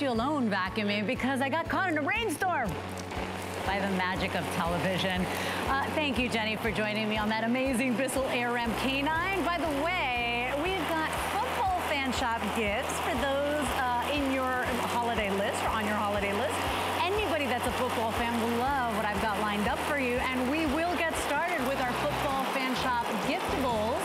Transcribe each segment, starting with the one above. left you alone vacuuming because I got caught in a rainstorm. By the magic of television. Thank you, Jenny, for joining me on that amazing Bissell Air Ram K9. By the way, we've got football fan shop gifts for those in your holiday list or on your holiday list. Anybody that's a football fan will love what I've got lined up for you, and we will get started with our football fan shop giftables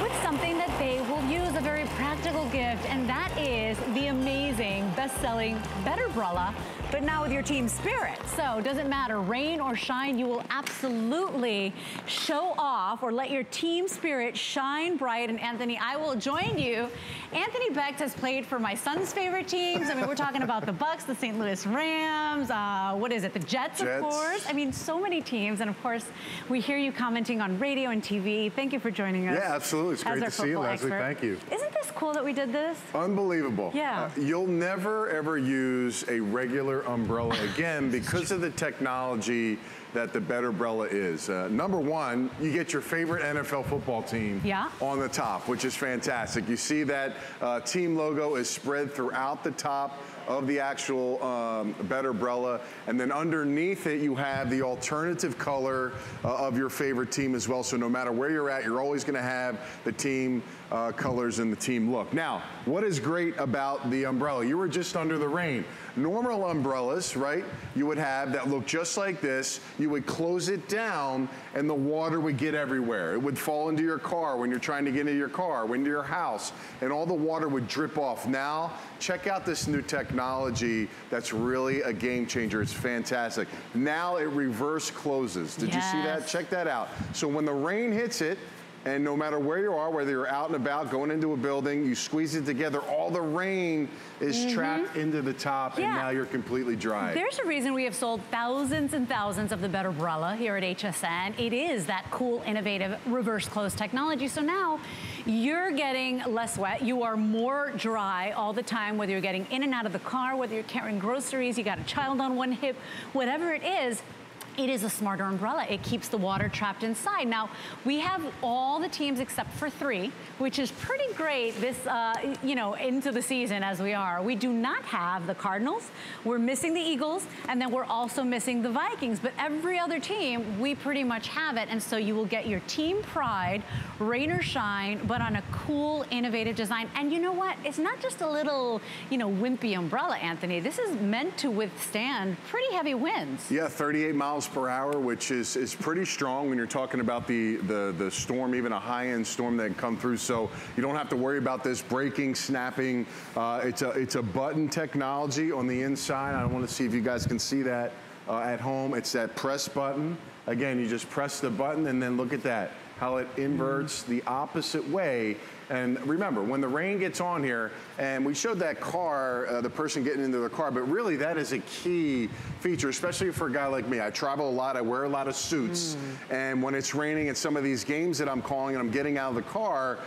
with something that they will use, a very practical gift, and that is the amazing best-selling BetterBrella, but now with your team spirit. So doesn't matter, rain or shine, you will absolutely show off or let your team spirit shine bright. And Anthony, I will join you. Anthony Becht has played for my son's favorite teams. I mean, we're talking about the Bucs, the St. Louis Rams, what is it, the Jets, of course. I mean, so many teams. And of course, we hear you commenting on radio and TV. Thank you for joining us. Yeah, absolutely. It's great to see you, Lesley. Thank you. Isn't this cool that we did this? Unbelievable. Yeah. You'll never, ever use a regular umbrella again because of the technology that the BetterBrella is. Number one, you get your favorite NFL football team on the top, which is fantastic. You see that team logo is spread throughout the top of the actual BetterBrella, and then underneath it you have the alternative color of your favorite team as well. So no matter where you're at, you're always gonna have the team colors and the team look. Now, what is great about the umbrella? You were just under the rain. Normal umbrellas, right, you would have that look just like this. You would close it down and the water would get everywhere. It would fall into your car when you're trying to get into your car, into your house, and all the water would drip off. Now, check out this new technology that's really a game changer. It's fantastic. Now it reverse closes. Did you see that? Check that out. So when the rain hits it, and no matter where you are, whether you're out and about, going into a building, you squeeze it together, all the rain is trapped into the top, and now you're completely dry. There's a reason we have sold thousands and thousands of the BetterBrella here at HSN. It is that cool, innovative, reverse close technology. So now you're getting less wet. You are more dry all the time, whether you're getting in and out of the car, whether you're carrying groceries, you got a child on one hip, whatever it is. It is a smarter umbrella. It keeps the water trapped inside. Now, we have all the teams except for 3, which is pretty great this, you know, into the season as we are. We do not have the Cardinals. We're missing the Eagles, and then we're also missing the Vikings. But every other team, we pretty much have it. And so you will get your team pride, rain or shine, but on a cool, innovative design. And you know what? It's not just a little, you know, wimpy umbrella, Anthony. This is meant to withstand pretty heavy winds. Yeah, 38 miles per hour, which is pretty strong when you're talking about the storm, even a high-end storm that can come through. So you don't have to worry about this breaking, snapping. It's a button technology on the inside. I want to see if you guys can see that at home. It's that press button. Again, you just press the button, and then look at that, how it inverts the opposite way. And remember, when the rain gets on here, and we showed that car, the person getting into the car, but really that is a key feature, especially for a guy like me. I travel a lot, I wear a lot of suits, and when it's raining at some of these games that I'm calling and I'm getting out of the car,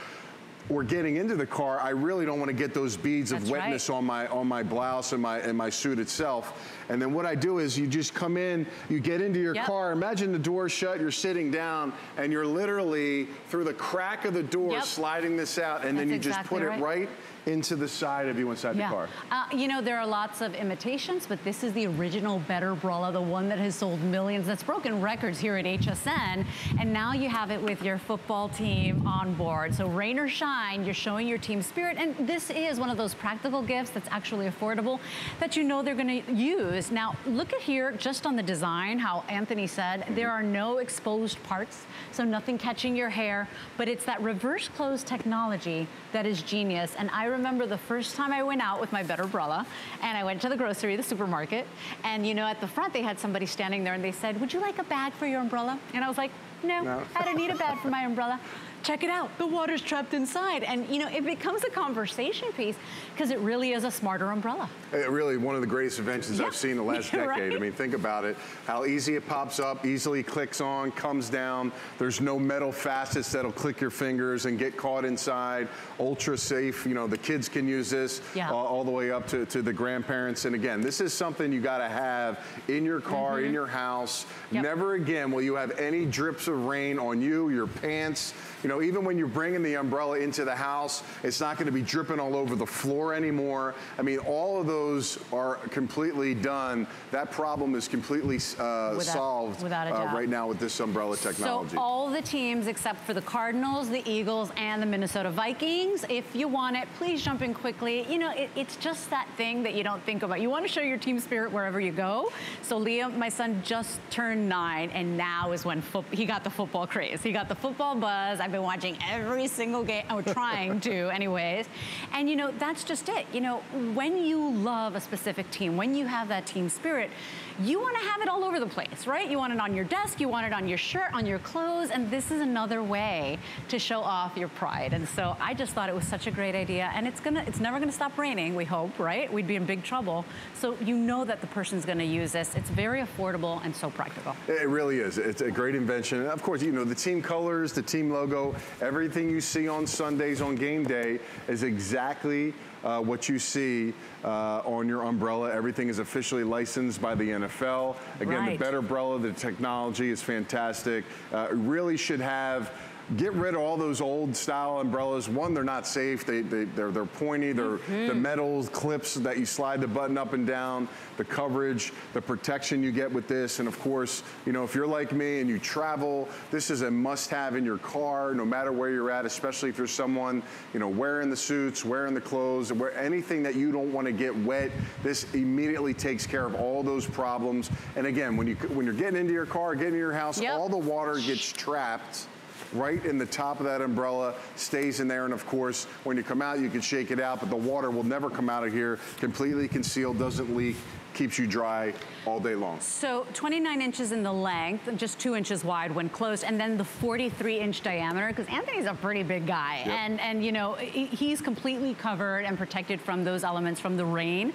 or getting into the car, I really don't want to get those beads of wetness on my blouse and my suit itself. And then what I do is you just come in, you get into your car, imagine the door shut, you're sitting down, and you're literally through the crack of the door sliding this out, and then you just put it right into the side of you inside the car. You know, there are lots of imitations, but this is the original BetterBrella, the one that has sold millions, that's broken records here at HSN, and now you have it with your football team on board. So rain or shine, you're showing your team spirit, and this is one of those practical gifts that's actually affordable that you know they're gonna use. Now, look at here, just on the design, how Anthony said, there are no exposed parts, so nothing catching your hair, but it's that reverse close technology that is genius. And I remember the first time I went out with my BetterBrella, and I went to the grocery, the supermarket, and you know, at the front they had somebody standing there and they said, would you like a bag for your umbrella? And I was like, no. I don't need a bag for my umbrella. Check it out, the water's trapped inside. And you know, it becomes a conversation piece because it really is a smarter umbrella. It really, one of the greatest inventions I've seen in the last decade. I mean, think about it, how easy it pops up, easily clicks on, comes down. There's no metal facets that'll click your fingers and get caught inside. Ultra safe, you know, the kids can use this all the way up to the grandparents. And again, this is something you gotta have in your car, in your house. Never again will you have any drips of rain on you, your pants, You know, even when you're bringing the umbrella into the house, it's not going to be dripping all over the floor anymore. I mean, all of those are completely done. That problem is completely solved without a doubt right now with this umbrella technology. So all the teams except for the Cardinals, the Eagles, and the Minnesota Vikings, if you want it, please jump in quickly. You know, it's just that thing that you don't think about. You want to show your team spirit wherever you go. So Liam, my son, just turned 9, and now is when he got the football craze. He got the football buzz. I've been watching every single game, or trying to anyways. And you know, that's just it. You know, when you love a specific team, when you have that team spirit, you want to have it all over the place, right? You want it on your desk, you want it on your shirt, on your clothes, and this is another way to show off your pride. And so I just thought it was such a great idea, and it's never gonna stop raining, we hope, right? We'd be in big trouble. So you know that the person's gonna use this. It's very affordable and so practical. It really is. It's a great invention. And of course, you know, the team colors, the team logo, everything you see on Sundays on game day is exactly what you see on your umbrella. Everything is officially licensed by the NFL. Again, right. The BetterBrella, the technology is fantastic. It really should have, get rid of all those old style umbrellas. One, they're not safe. They're pointy. They're the metal clips that you slide the button up and down. The coverage, the protection you get with this, and of course, you know, if you're like me and you travel, this is a must-have in your car, no matter where you're at. Especially if you're someone, you know, wearing the suits, wearing the clothes, wear anything that you don't want to get wet. This immediately takes care of all those problems. And again, when you're getting into your car, getting to your house, all the water gets trapped right in the top of that umbrella, stays in there, and of course, when you come out, you can shake it out, but the water will never come out of here, completely concealed, doesn't leak, keeps you dry all day long. So 29 inches in the length, just 2 inches wide when closed, and then the 43-inch diameter, because Anthony's a pretty big guy, and you know, he's completely covered and protected from those elements, from the rain.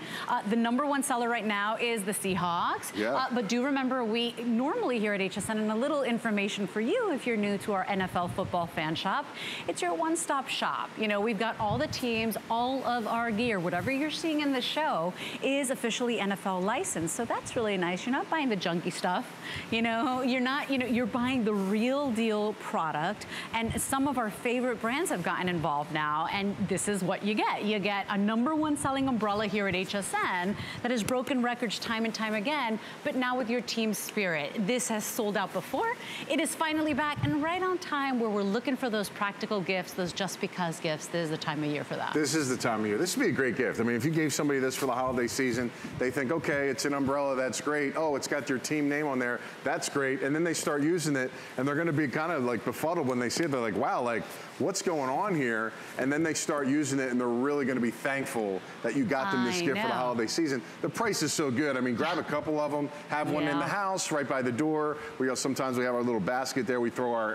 The #1 seller right now is the Seahawks, but do remember, we normally here at HSN, and a little information for you if you're new to our NFL football fan shop, it's your one-stop shop. You know, we've got all the teams, all of our gear, whatever you're seeing in the show is officially NFL license, so that's really nice. You're not buying the junky stuff, you know, you're not, you know, you're buying the real deal product, and some of our favorite brands have gotten involved now, and this is what you get. You get a #1 selling umbrella here at HSN that has broken records time and time again, but now with your team spirit. This has sold out before. It is finally back, and right on time where we're looking for those practical gifts, those just because gifts. This is the time of year for that. This is the time of year. This would be a great gift. I mean, if you gave somebody this for the holiday season, they think, okay, it's an umbrella, that's great. Oh, it's got your team name on there, that's great. And then they start using it, and they're gonna be kind of like befuddled when they see it. They're like, wow, like, what's going on here? And then they start using it, and they're really gonna be thankful that you got them this gift for the holiday season. The price is so good. I mean, grab a couple of them, have one in the house, right by the door. We have, sometimes we have our little basket there, we throw our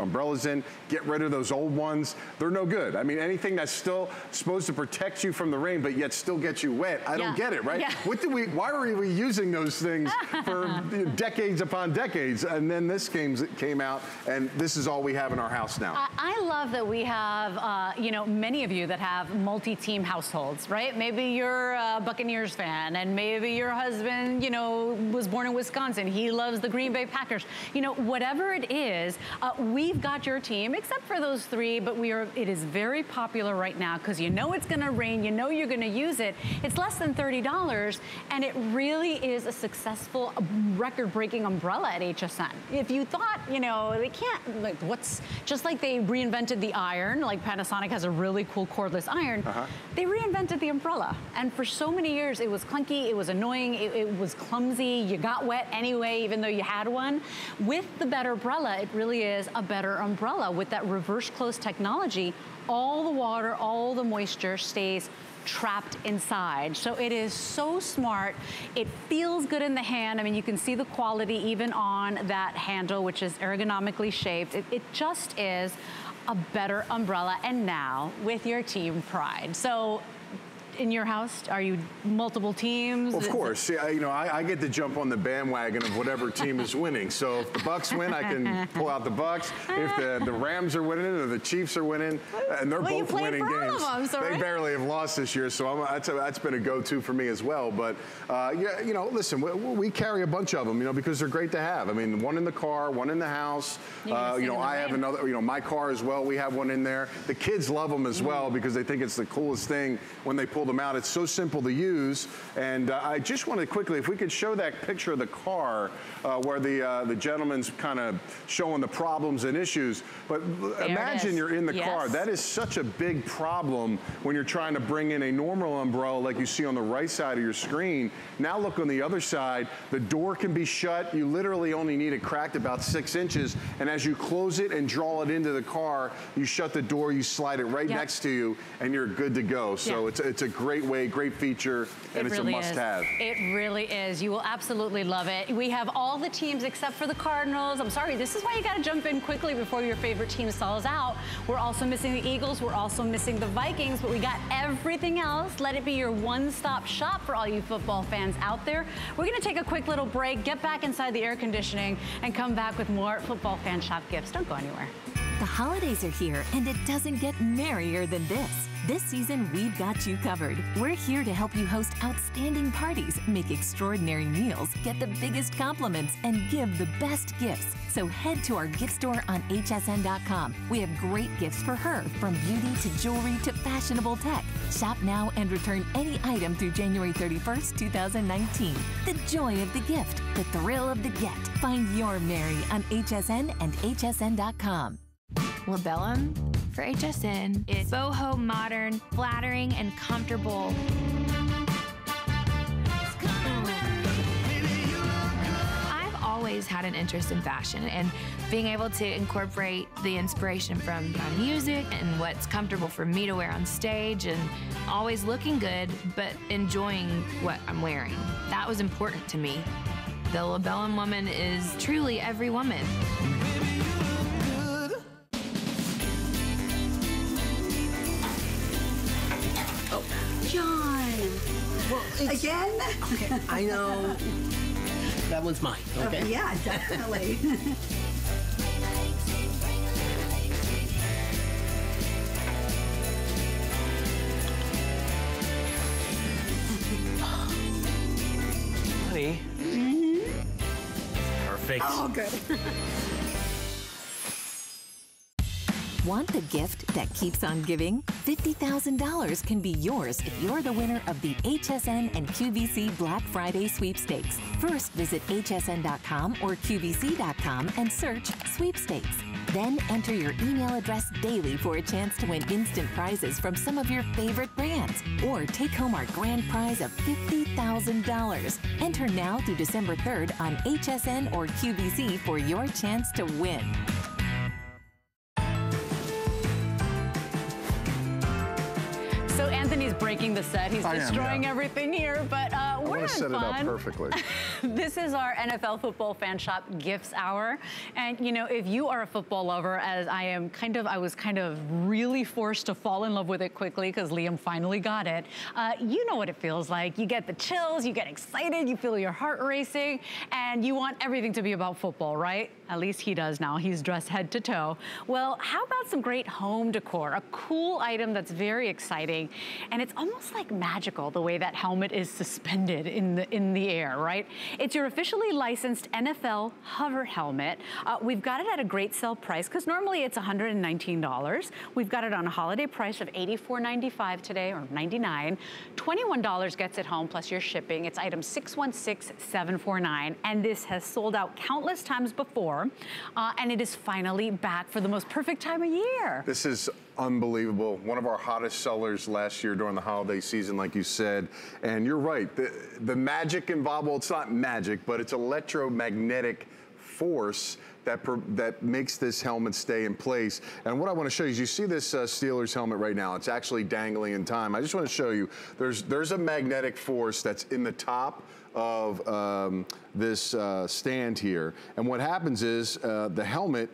umbrellas in, get rid of those old ones. They're no good. I mean, anything that's still supposed to protect you from the rain, but yet still gets you wet, I don't get it, right? Yeah. What do we, why were we using those things for decades upon decades? And then this came out, and this is all we have in our house now. I love that we have, you know, many of you that have multi-team households, right? Maybe you're a Buccaneers fan, and maybe your husband, you know, was born in Wisconsin. He loves the Green Bay Packers. You know, whatever it is, we've got your team, except for those three, but we are, it is very popular right now because you know it's gonna rain, you know you're gonna use it. It's less than $30. And it really is a successful record-breaking umbrella at HSN. If you thought, you know, they can't, like, what's, just like they reinvented the iron, like Panasonic has a really cool cordless iron, they reinvented the umbrella. And for so many years, it was clunky, it was annoying, it was clumsy, you got wet anyway, even though you had one. With the BetterBrella, it really is a better umbrella. With that reverse close technology, all the water, all the moisture stays trapped inside. So it is so smart. It feels good in the hand. I mean, you can see the quality even on that handle, which is ergonomically shaped. It just is a better umbrella, and now with your team pride. So in your house? Are you multiple teams? Well, of course. See, I get to jump on the bandwagon of whatever team is winning. So if the Bucks win, I can pull out the Bucks. If the Rams are winning or the Chiefs are winning, and they're both winning games. They barely have lost this year, so that's been a go-to for me as well. But, yeah, listen, we carry a bunch of them, because they're great to have. I mean, one in the car, one in the house. I have another, my car as well. We have one in there. The kids love them as well because they think it's the coolest thing when they pull them out. It's so simple to use. And I just wanted to quickly, if we could show that picture of the car where the gentleman's kind of showing the problems and issues. But imagine you're in the car. That is such a big problem when you're trying to bring in a normal umbrella like you see on the right side of your screen. Now look on the other side. The door can be shut. You literally only need it cracked about 6 inches. And as you close it and draw it into the car, you shut the door, you slide it right next to you, and you're good to go. So it's a great way, great feature, and it's a must-have. It really is. You will absolutely love it. We have all the teams except for the Cardinals. I'm sorry, this is why you gotta jump in quickly before your favorite team sells out. We're also missing the Eagles. We're also missing the Vikings, but we got everything else. Let it be your one-stop shop for all you football fans out there. We're gonna take a quick little break, get back inside the air conditioning, and come back with more football fan shop gifts. Don't go anywhere. The holidays are here, and it doesn't get merrier than this. This season, we've got you covered. We're here to help you host outstanding parties, make extraordinary meals, get the biggest compliments, and give the best gifts. So head to our gift store on hsn.com. We have great gifts for her, from beauty to jewelry to fashionable tech. Shop now and return any item through January 31st, 2019. The joy of the gift, the thrill of the get. Find your Mary on hsn and hsn.com. Labellum for HSN is boho, modern, flattering, and comfortable. I've always had an interest in fashion, and being able to incorporate the inspiration from my music and what's comfortable for me to wear on stage, and always looking good but enjoying what I'm wearing. That was important to me. The Labellum woman is truly every woman. Well, again? Okay, I know. That one's mine, okay? Oh, yeah, definitely. Honey. Mm-hmm. Perfect. Oh, good. Want the gift that keeps on giving? $50,000 can be yours if you're the winner of the HSN and QVC Black Friday sweepstakes. First, visit hsn.com or qvc.com and search sweepstakes. Then enter your email address daily for a chance to win instant prizes from some of your favorite brands, or take home our grand prize of $50,000. Enter now through December 3rd on HSN or QVC for your chance to win. So Anthony's breaking the set. He's destroying everything here, but we're having fun. I want to set it up perfectly. This is our NFL Football Fan Shop Gifts Hour. And, if you are a football lover, as I am I was really forced to fall in love with it quickly because Liam finally got it. You know what it feels like. You get the chills, you get excited, you feel your heart racing, and you want everything to be about football, right? At least he does now. He's dressed head to toe. Well, how about some great home decor? A cool item that's very exciting. And it's almost like magical the way that helmet is suspended in the air, right? It's your officially licensed NFL hover helmet. We've got it at a great sale price because normally it's $119. We've got it on a holiday price of $84.95 today, or $99. $21 gets it home plus your shipping. It's item 616749, and this has sold out countless times before, and it is finally back for the most perfect time of year. This is unbelievable. One of our hottest sellers last year during the holiday season, like you said. And you're right, the magic involved, well, it's not magic, but it's electromagnetic force that makes this helmet stay in place. And what I want to show you is, you see this Steelers helmet right now. It's actually dangling in time. I just want to show you, there's a magnetic force that's in the top of this stand here. And what happens is the helmet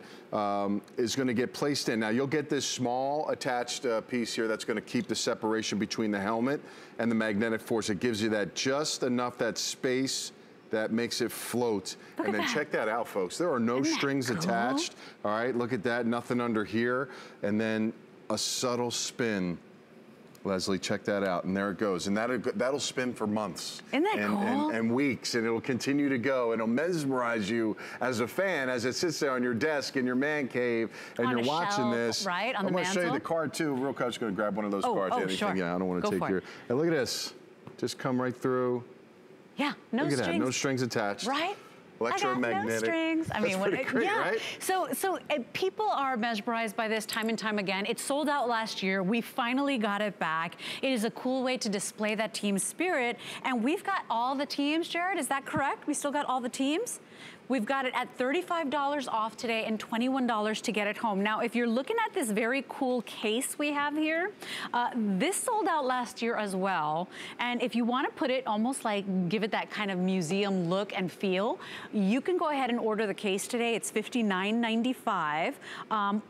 is gonna get placed in. Now you'll get this small attached piece here that's gonna keep the separation between the helmet and the magnetic force. It gives you that just enough, that space that makes it float. And then check that out, folks. There are no strings attached. All right, look at that, nothing under here. And then a subtle spin. Lesley, check that out, and there it goes. And that'll spin for months. Isn't that cool? And weeks, and it'll continue to go, and it'll mesmerize you as a fan as it sits there on your desk in your man cave, and you're watching this. Right, on the mantle. I'm gonna show you the card too. Real quick, I'm just gonna grab one of those cards. Oh, sure. Yeah, I don't wanna take your, and look at this. Just come right through. Yeah, no strings. Look at that, no strings attached. Right? Electromagnetic. I got no strings. I mean, what, yeah. Right? So people are mesmerized by this time and time again. It sold out last year. We finally got it back. It is a cool way to display that team spirit. And we've got all the teams, Jared. Is that correct? We still got all the teams? We've got it at $35 off today and $21 to get it home. Now, if you're looking at this very cool case we have here, this sold out last year as well. And if you want to put it almost like, give it that kind of museum look and feel, you can go ahead and order the case today. It's $59.95.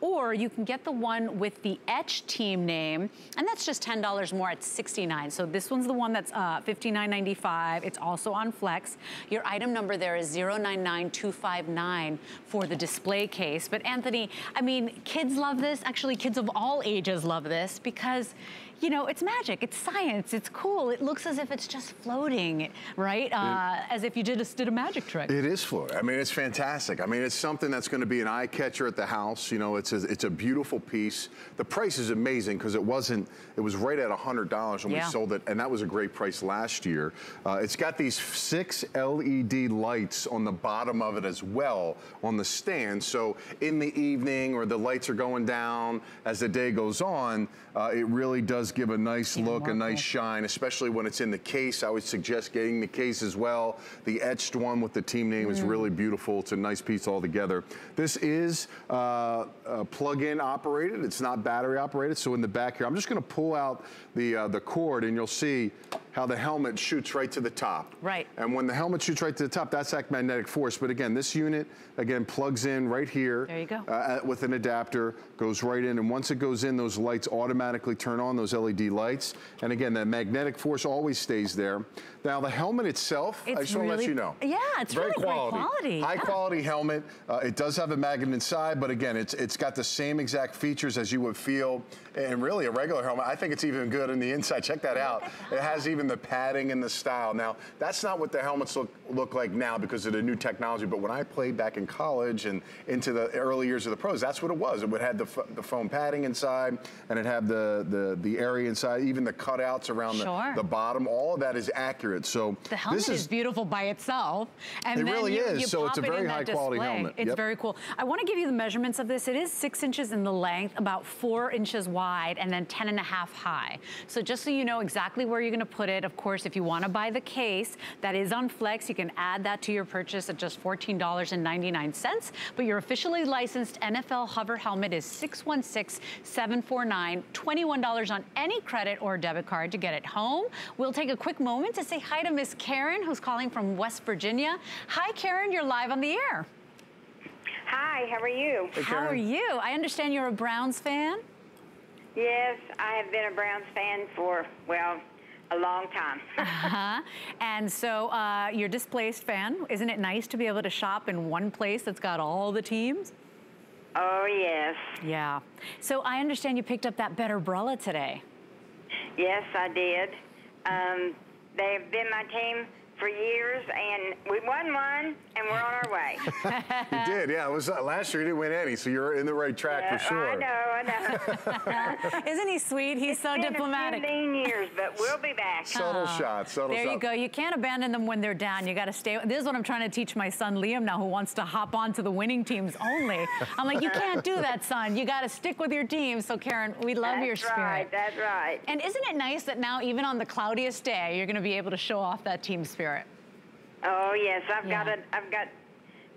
Or you can get the one with the etched team name, and that's just $10 more at $69. So this one's the one that's $59.95. It's also on Flex. Your item number there is 099259 for the display case. But Anthony, I mean, kids love this. Actually, kids of all ages love this because, you know, it's magic, it's science, it's cool. It looks as if it's just floating, right? As if you just did a magic trick. It is floating. I mean, it's fantastic. I mean, it's something that's gonna be an eye catcher at the house. You know, it's a beautiful piece. The price is amazing because it was right at $100 when we sold it, and that was a great price last year. It's got these 6 LED lights on the bottom of it as well on the stand. So in the evening, or the lights are going down as the day goes on, it really does give a nice look, a nice shine, especially when it's in the case. I would suggest getting the case as well. The etched one with the team name is really beautiful. It's a nice piece altogether. This is plug-in operated. It's not battery operated. So in the back here, I'm just gonna pull out the cord, and you'll see how the helmet shoots right to the top. Right. And when the helmet shoots right to the top, that's that magnetic force. But again, this unit, again, plugs in right here. There you go. With an adapter, goes right in. And once it goes in, those lights automatically turn on, those LED lights. And again, that magnetic force always stays there. Now, the helmet itself, I just want to let you know. Yeah, it's really great quality. High quality helmet. It does have a magnet inside, but again, it's got the same exact features as you would feel in really a regular helmet. I think it's even good in the inside. Check that out. It has even the padding and the style. Now, that's not what the helmets look like now because of the new technology, but when I played back in college and into the early years of the pros, that's what it was. It would have the foam padding inside, and it had the area inside, even the cutouts around the bottom. All of that is accurate. So the helmet is beautiful by itself, and it really is. So it's a very high quality helmet. It's very cool. I want to give you the measurements of this. It is 6 inches in the length, about 4 inches wide, and then 10.5 high. So just so you know exactly where you're going to put it. Of course, if you want to buy the case that is on Flex, you can add that to your purchase at just $14.99. But your officially licensed NFL hover helmet is $616,749, $21 on any credit or debit card to get it home. We'll take a quick moment to say hi to Miss Karen, who's calling from West Virginia. Hi, Karen, you're live on the air. Hi, how are you? Hey, how are you? I understand you're a Browns fan? Yes, I have been a Browns fan for, well, a long time. And so you're a displaced fan. Isn't it nice to be able to shop in one place that's got all the teams? Oh, yes. Yeah. So I understand you picked up that BetterBrella today. Yes, I did. They have been my team for years, and we won one, and we're on our way. You did, yeah. It was last year you didn't win any, so you're in the right track for sure. I know. Isn't he sweet? He's so diplomatic. It's been 15 years, but we'll be back. Subtle shots, subtle shots. There you go. You can't abandon them when they're down. You got to stay. This is what I'm trying to teach my son Liam now, who wants to hop on to the winning teams only. I'm like, you can't do that, son. You got to stick with your team. So, Karen, we love your spirit. That's right. And isn't it nice that now, even on the cloudiest day, you're going to be able to show off that team spirit? Oh yes, I've got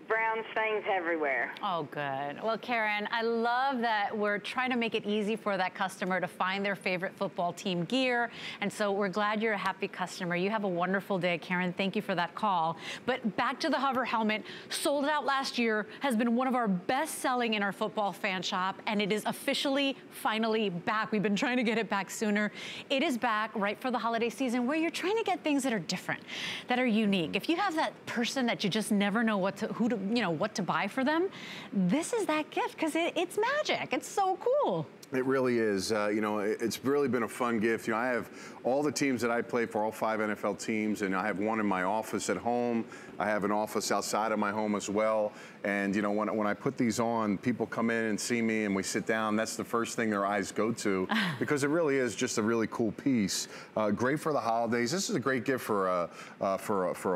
brown stains everywhere. Oh, good. Well, Karen, I love that we're trying to make it easy for that customer to find their favorite football team gear. And so we're glad you're a happy customer. You have a wonderful day, Karen. Thank you for that call. But back to the Hover helmet, sold out last year, has been one of our best selling in our football fan shop, and it is officially, finally back. We've been trying to get it back sooner. It is back right for the holiday season, where you're trying to get things that are different, that are unique. If you have that person that you just never know what to, who to, you know, what to buy for them, this is that gift, because it's magic. It's so cool. It really is. You know, it's really been a fun gift. You know, I have all the teams that I play for, all 5 NFL teams, and I have one in my office at home. I have an office outside of my home as well. And, you know, when I put these on, people come in and see me and we sit down. That's the first thing their eyes go to, because it really is just a really cool piece. Great for the holidays. This is a great gift for a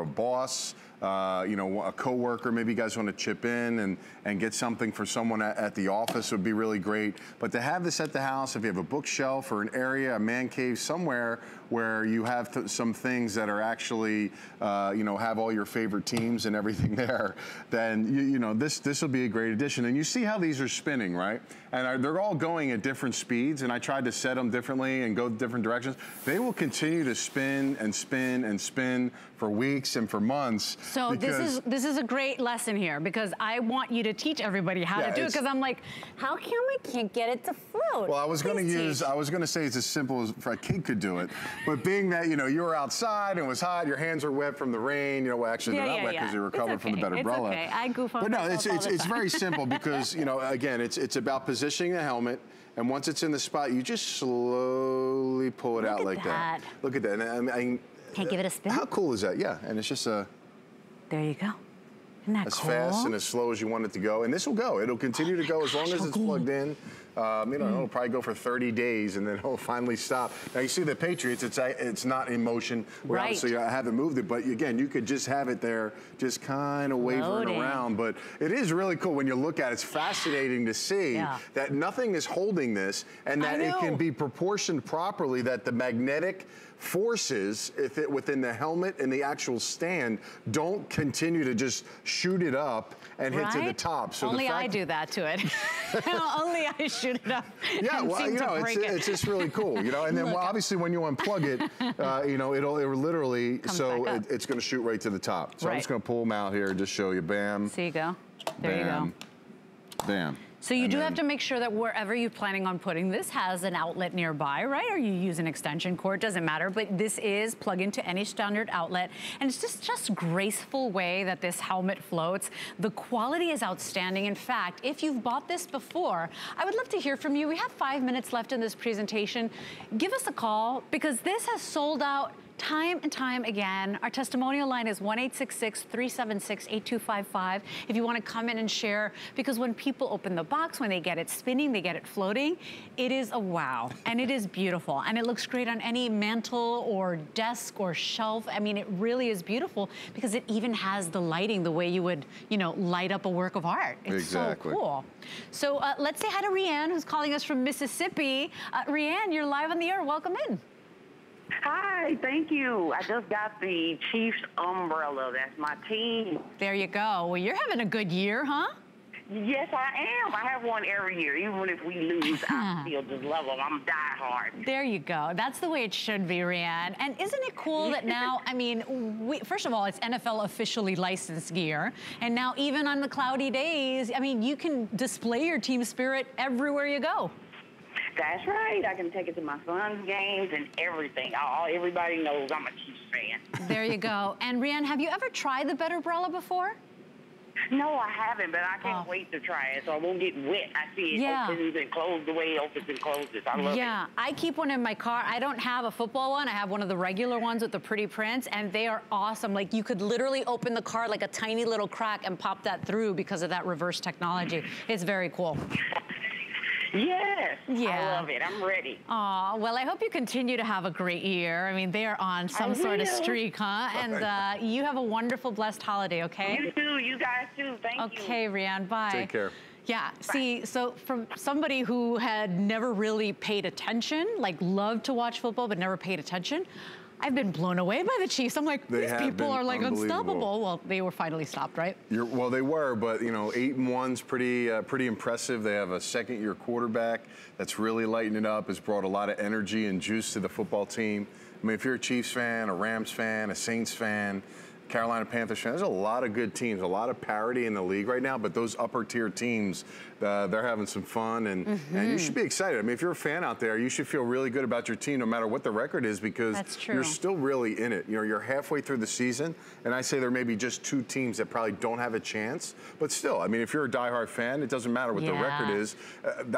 boss. You know, a coworker. Maybe you guys want to chip in and get something for someone at the office would be really great. But to have this at the house, if you have a bookshelf or an area, a man cave, somewhere where you have some things that are actually, you know, have all your favorite teams and everything there, then, you know, this will be a great addition. And you see how these are spinning, right? And they're all going at different speeds, and I tried to set them differently and go different directions. They will continue to spin and spin and spin for weeks and for months. So this is a great lesson here, because I want you to teach everybody how to do it, because I'm like, how come I can't get it to float? Well, I was going to say it's as simple as a kid could do it, but being that, you know, you were outside and it was hot, your hands are wet from the rain, you know, well, actually they're not wet because you recovered from the BetterBrella. Okay, I goof on. But no, it's very simple, because, you know, again, it's about positioning the helmet. And once it's in the spot, you just slowly pull it out like that. Look at that. And I give it a spin. How cool is that? Yeah. And it's just a... There you go. Isn't that cool? As fast and as slow as you want it to go. And this will go. It'll continue to go as long as it's plugged in. You know, it'll probably go for 30 days and then it'll finally stop. Now you see the Patriots, it's not in motion. Right. Obviously I haven't moved it, but again, you could just have it there, just kind of wavering around. But it is really cool when you look at it. It's fascinating to see that nothing is holding this, and that it can be proportioned properly, that the magnetic forces within the helmet and the actual stand don't continue to just shoot it up and hit to the top. So only I do that to it. Only I shoot it up. Yeah, well, you know, it's just really cool, you know. And then obviously when you unplug it, you know, it'll literally comes so it's going to shoot right to the top. So I'm just going to pull them out here and just show you. Bam. So you go. There you go. Bam. So you do have to make sure that wherever you're planning on putting this has an outlet nearby, right? Or you use an extension cord, doesn't matter. But this is plug into any standard outlet. And it's just graceful way that this helmet floats. The quality is outstanding. In fact, if you've bought this before, I would love to hear from you. We have 5 minutes left in this presentation. Give us a call, because this has sold out time and time again. Our testimonial line is 1-866-376-8255 if you want to come in and share, because when people open the box, when they get it spinning, they get it floating, it is a wow. And it is beautiful, and it looks great on any mantle or desk or shelf. I mean, it really is beautiful, because it even has the lighting the way you would, you know, light up a work of art. It's so cool. So let's say hi to Rianne, who's calling us from Mississippi. Rianne, you're live on the air. Welcome in. Hi, thank you. I just got the Chiefs umbrella. That's my team. There you go. Well, you're having a good year, huh? Yes, I am. I have one every year. Even if we lose, I still just love them. I'm diehard. There you go. That's the way it should be, Rianne. And isn't it cool that now, I mean, first of all, it's NFL officially licensed gear. And now even on the cloudy days, I mean, you can display your team spirit everywhere you go. That's right. I can take it to my son's games and everything. Everybody knows I'm a Chiefs fan. There you go. And Rianne, have you ever tried the BetterBrella before? No, I haven't, but I can't wait to try it, so I won't get wet. I see it opens and closes the way it opens and closes. I love it. Yeah, I keep one in my car. I don't have a football one. I have one of the regular ones with the pretty prints, and they are awesome. Like, you could literally open the car like a tiny little crack and pop that through because of that reverse technology. It's very cool. Yes, I love it. I'm ready. Aw, well, I hope you continue to have a great year. I mean, they are on some sort of streak, huh? And you have a wonderful, blessed holiday, okay? You too. You guys too. Thank you. Okay, Rianne. Bye. Take care. Yeah, see, so from somebody who had never really paid attention, like loved to watch football but never paid attention, I've been blown away by the Chiefs. I'm like, these people are like unstoppable. Well, they were finally stopped, right? Well, they were, but you know, 8-1's pretty impressive. They have a second-year quarterback that's really lighting it up, has brought a lot of energy and juice to the football team. I mean, if you're a Chiefs fan, a Rams fan, a Saints fan, Carolina Panthers fan, there's a lot of good teams, a lot of parity in the league right now, but those upper-tier teams, they're having some fun, and you should be excited. I mean, if you're a fan out there, you should feel really good about your team no matter what the record is, because you're still really in it. You know, you're halfway through the season, and I say there may be just two teams that probably don't have a chance, but still, I mean, if you're a diehard fan, it doesn't matter what the record is.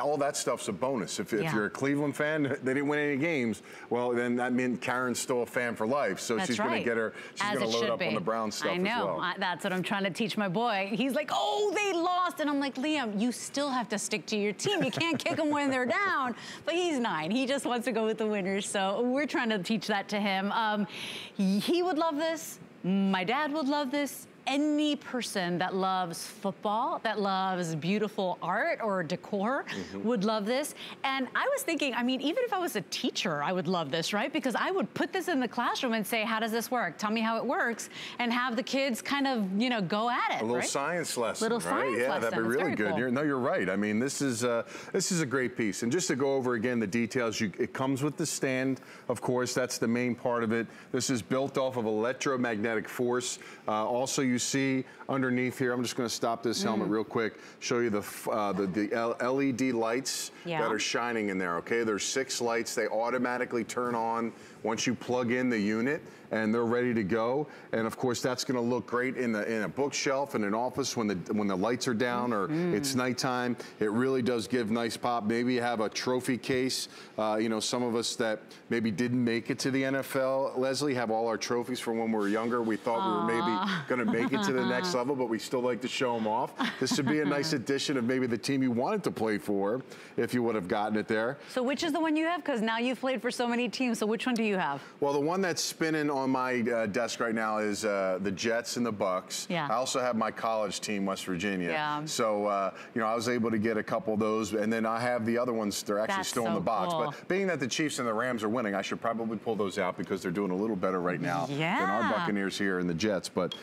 All that stuff's a bonus. If you're a Cleveland fan, they didn't win any games, well, then that meant Karen's still a fan for life, so she's going to get her, she's going to load up on the Brown stuff as well. I know. That's what I'm trying to teach my boy. He's like, oh, they lost. And I'm like, Liam, you still have to stick to your team. You can't kick them when they're down. But he's 9. He just wants to go with the winners. So we're trying to teach that to him. He would love this. My dad would love this. Any person that loves football, that loves beautiful art or decor would love this. And I was thinking, I mean, even if I was a teacher, I would love this, right? Because I would put this in the classroom and say, how does this work? Tell me how it works, and have the kids kind of, you know, go at it. A little science lesson, right? Yeah, that'd be really good. No, you're right. I mean, this is a great piece. And just to go over again the details, it comes with the stand, of course. That's the main part of it. This is built off of electromagnetic force. Also, you see underneath here, I'm just going to stop this helmet real quick, show you the LED lights that are shining in there, okay? There's 6 lights. They automatically turn on once you plug in the unit, and they're ready to go. And of course, that's going to look great in a bookshelf, in an office, when the lights are down or it's nighttime. It really does give nice pop. Maybe you have a trophy case. You know, some of us that maybe didn't make it to the NFL, Lesley, have all our trophies from when we were younger. We thought we were maybe going to make it to the next level, but we still like to show them off. This would be a nice addition of maybe the team you wanted to play for if you would have gotten it there. So which is the one you have? Because now you've played for so many teams. So which one do you have? Well, the one that's spinning on my desk right now is the Jets and the Bucks. Yeah. I also have my college team, West Virginia. Yeah. So, you know, I was able to get a couple of those, and then I have the other ones. They're actually still in the box. Cool. But being that the Chiefs and the Rams are winning, I should probably pull those out because they're doing a little better right now than our Buccaneers here and the Jets. But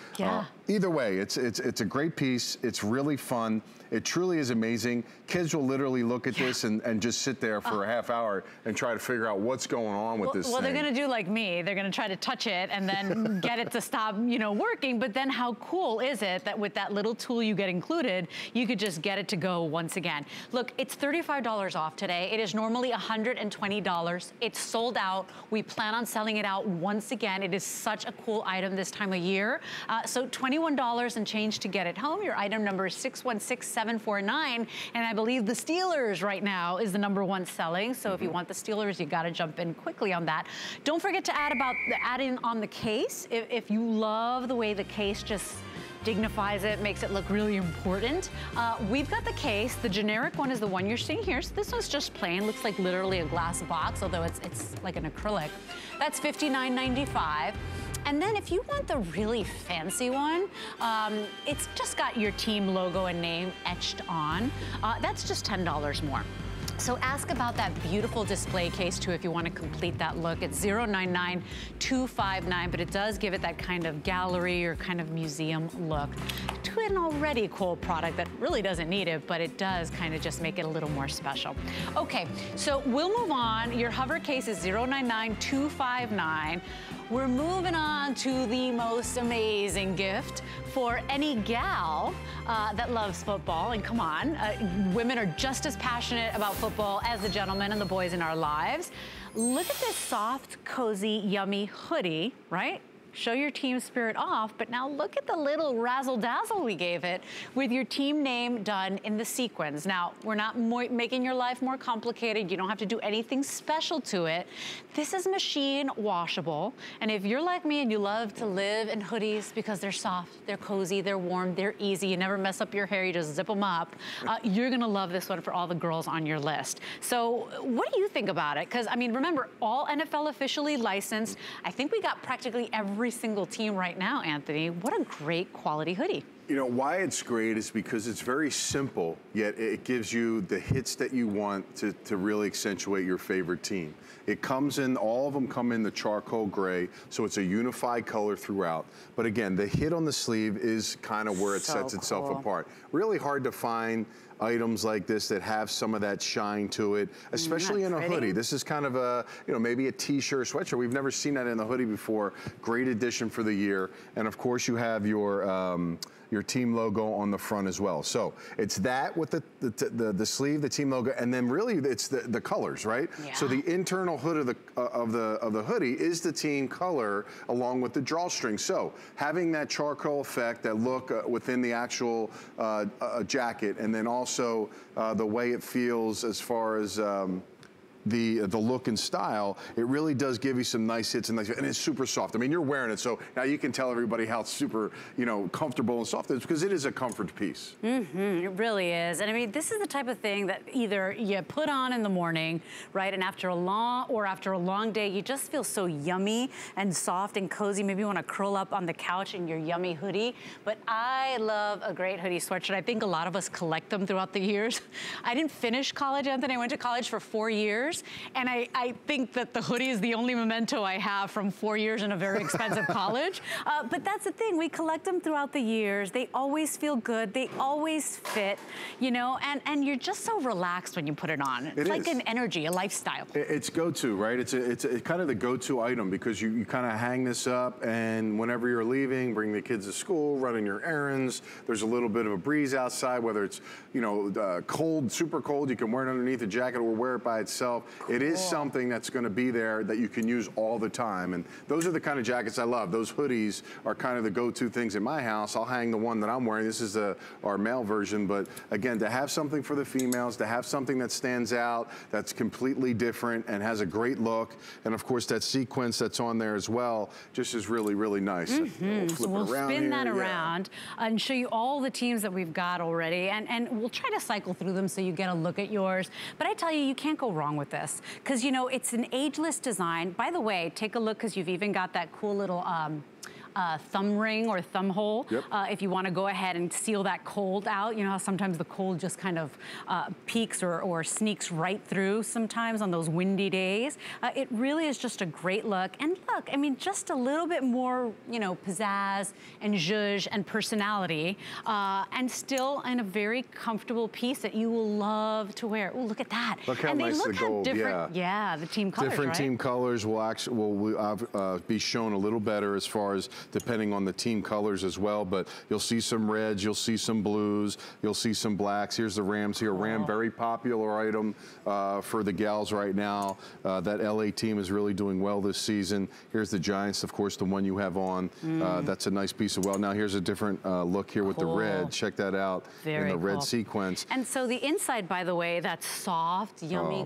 either way, it's a great piece. It's really fun. It truly is amazing. Kids will literally look at this and just sit there for a half hour and try to figure out what's going on with this thing. They're going to do like me. They're going to try to touch it and then get it to stop, you know, working. But then how cool is it that with that little tool you get included, you could just get it to go once again. Look, it's $35 off today. It is normally $120. It's sold out. We plan on selling it out once again. It is such a cool item this time of year. So $21 and change to get it home. Your item number is 616749, and I believe the Steelers right now is the #1 selling. So if you want the Steelers, you got to jump in quickly on that. Don't forget to add in on the case. If you love the way the case just dignifies it, makes it look really important. We've got the case. The generic one is the one you're seeing here. So this one's just plain. Looks like literally a glass box, although it's like an acrylic. That's $59.95. And then if you want the really fancy one, it's just got your team logo and name etched on. That's just $10 more. So ask about that beautiful display case too if you want to complete that look. It's $099,259, but it does give it that kind of gallery or kind of museum look to an already cool product that really doesn't need it, but it does kind of just make it a little more special. Okay, so we'll move on. Your hover case is $099,259. We're moving on to the most amazing gift for any gal that loves football. And come on, women are just as passionate about football as the gentlemen and the boys in our lives. Look at this soft, cozy, yummy hoodie, right? Show your team spirit off, but now look at the little razzle-dazzle we gave it with your team name done in the sequins. Now, we're not making your life more complicated. You don't have to do anything special to it. This is machine washable, and if you're like me and you love to live in hoodies because they're soft, they're cozy, they're warm, they're easy, you never mess up your hair, you just zip them up, you're gonna love this one for all the girls on your list. So what do you think about it? Because, I mean, remember, all NFL officially licensed. I think we got practically every single team right now, Anthony. What a great quality hoodie. You know, why it's great is because it's very simple, yet it gives you the hits that you want to really accentuate your favorite team. It comes in, all of them come in the charcoal gray, so it's a unified color throughout. But again, the hit on the sleeve is kind of where it sets itself apart. Really hard to find items like this that have some of that shine to it, especially in a hoodie. This is kind of a, you know, maybe a t-shirt, sweatshirt. We've never seen that in the hoodie before. Great addition for the year. And of course you have your team logo on the front as well. So it's that with the sleeve, the team logo, and then really it's the colors, right? Yeah. So the internal hood of the hoodie is the team color along with the drawstring. So having that charcoal effect, that look within the actual jacket, and then also the way it feels as far as the look and style, it really does give you some nice hits, and it's super soft. I mean, you're wearing it, so now you can tell everybody how super, you know, comfortable and soft it is, because it is a comfort piece. Mm-hmm, it really is. And I mean, this is the type of thing that either you put on in the morning, right, and after a long day, you just feel so yummy and soft and cozy. Maybe you want to curl up on the couch in your yummy hoodie. But I love a great hoodie sweatshirt. I think a lot of us collect them throughout the years. I didn't finish college, Anthony. I went to college for 4 years. And I think that the hoodie is the only memento I have from 4 years in a very expensive college. But that's the thing, we collect them throughout the years. They always feel good, they always fit, you know, and you're just so relaxed when you put it on. It's like an energy, a lifestyle. It's go-to, right? It's kind of the go-to item, because you kind of hang this up, and whenever you're leaving, bring the kids to school, running your errands, there's a little bit of a breeze outside, whether it's, you know, cold, super cold, you can wear it underneath a jacket or wear it by itself. Cool. It is something that's going to be there that you can use all the time, and those are the kind of jackets I love. Those hoodies are kind of the go-to things in my house. I'll hang the one that I'm wearing. This is our male version, but again, to have something for the females, to have something that stands out, that's completely different and has a great look, and of course that sequence that's on there as well just is really, really nice. Mm-hmm. We'll spin that around and show you all the teams that we've got already, and we'll try to cycle through them so you get a look at yours. But I tell you, you can't go wrong with this, because, you know, it's an ageless design. By the way, take a look, because you've even got that cool little thumb ring or thumb hole. Yep. If you want to go ahead and seal that cold out. You know how sometimes the cold just kind of peaks or sneaks right through sometimes on those windy days. It really is just a great look. And look, I mean, just a little bit more, you know, pizzazz and zhuzh and personality, and still in a very comfortable piece that you will love to wear. Oh, look at that. Look how nice the gold, yeah, the team colors, different team colors will be shown a little better as far as depending on the team colors as well, but you'll see some reds, you'll see some blues, you'll see some blacks. Here's the Rams here. Ram, very popular item for the gals right now. That LA team is really doing well this season. Here's the Giants, of course, the one you have on. That's a nice piece of Now here's a different look here with the red. Check that out in the red sequence. And so the inside, by the way, that's soft, yummy,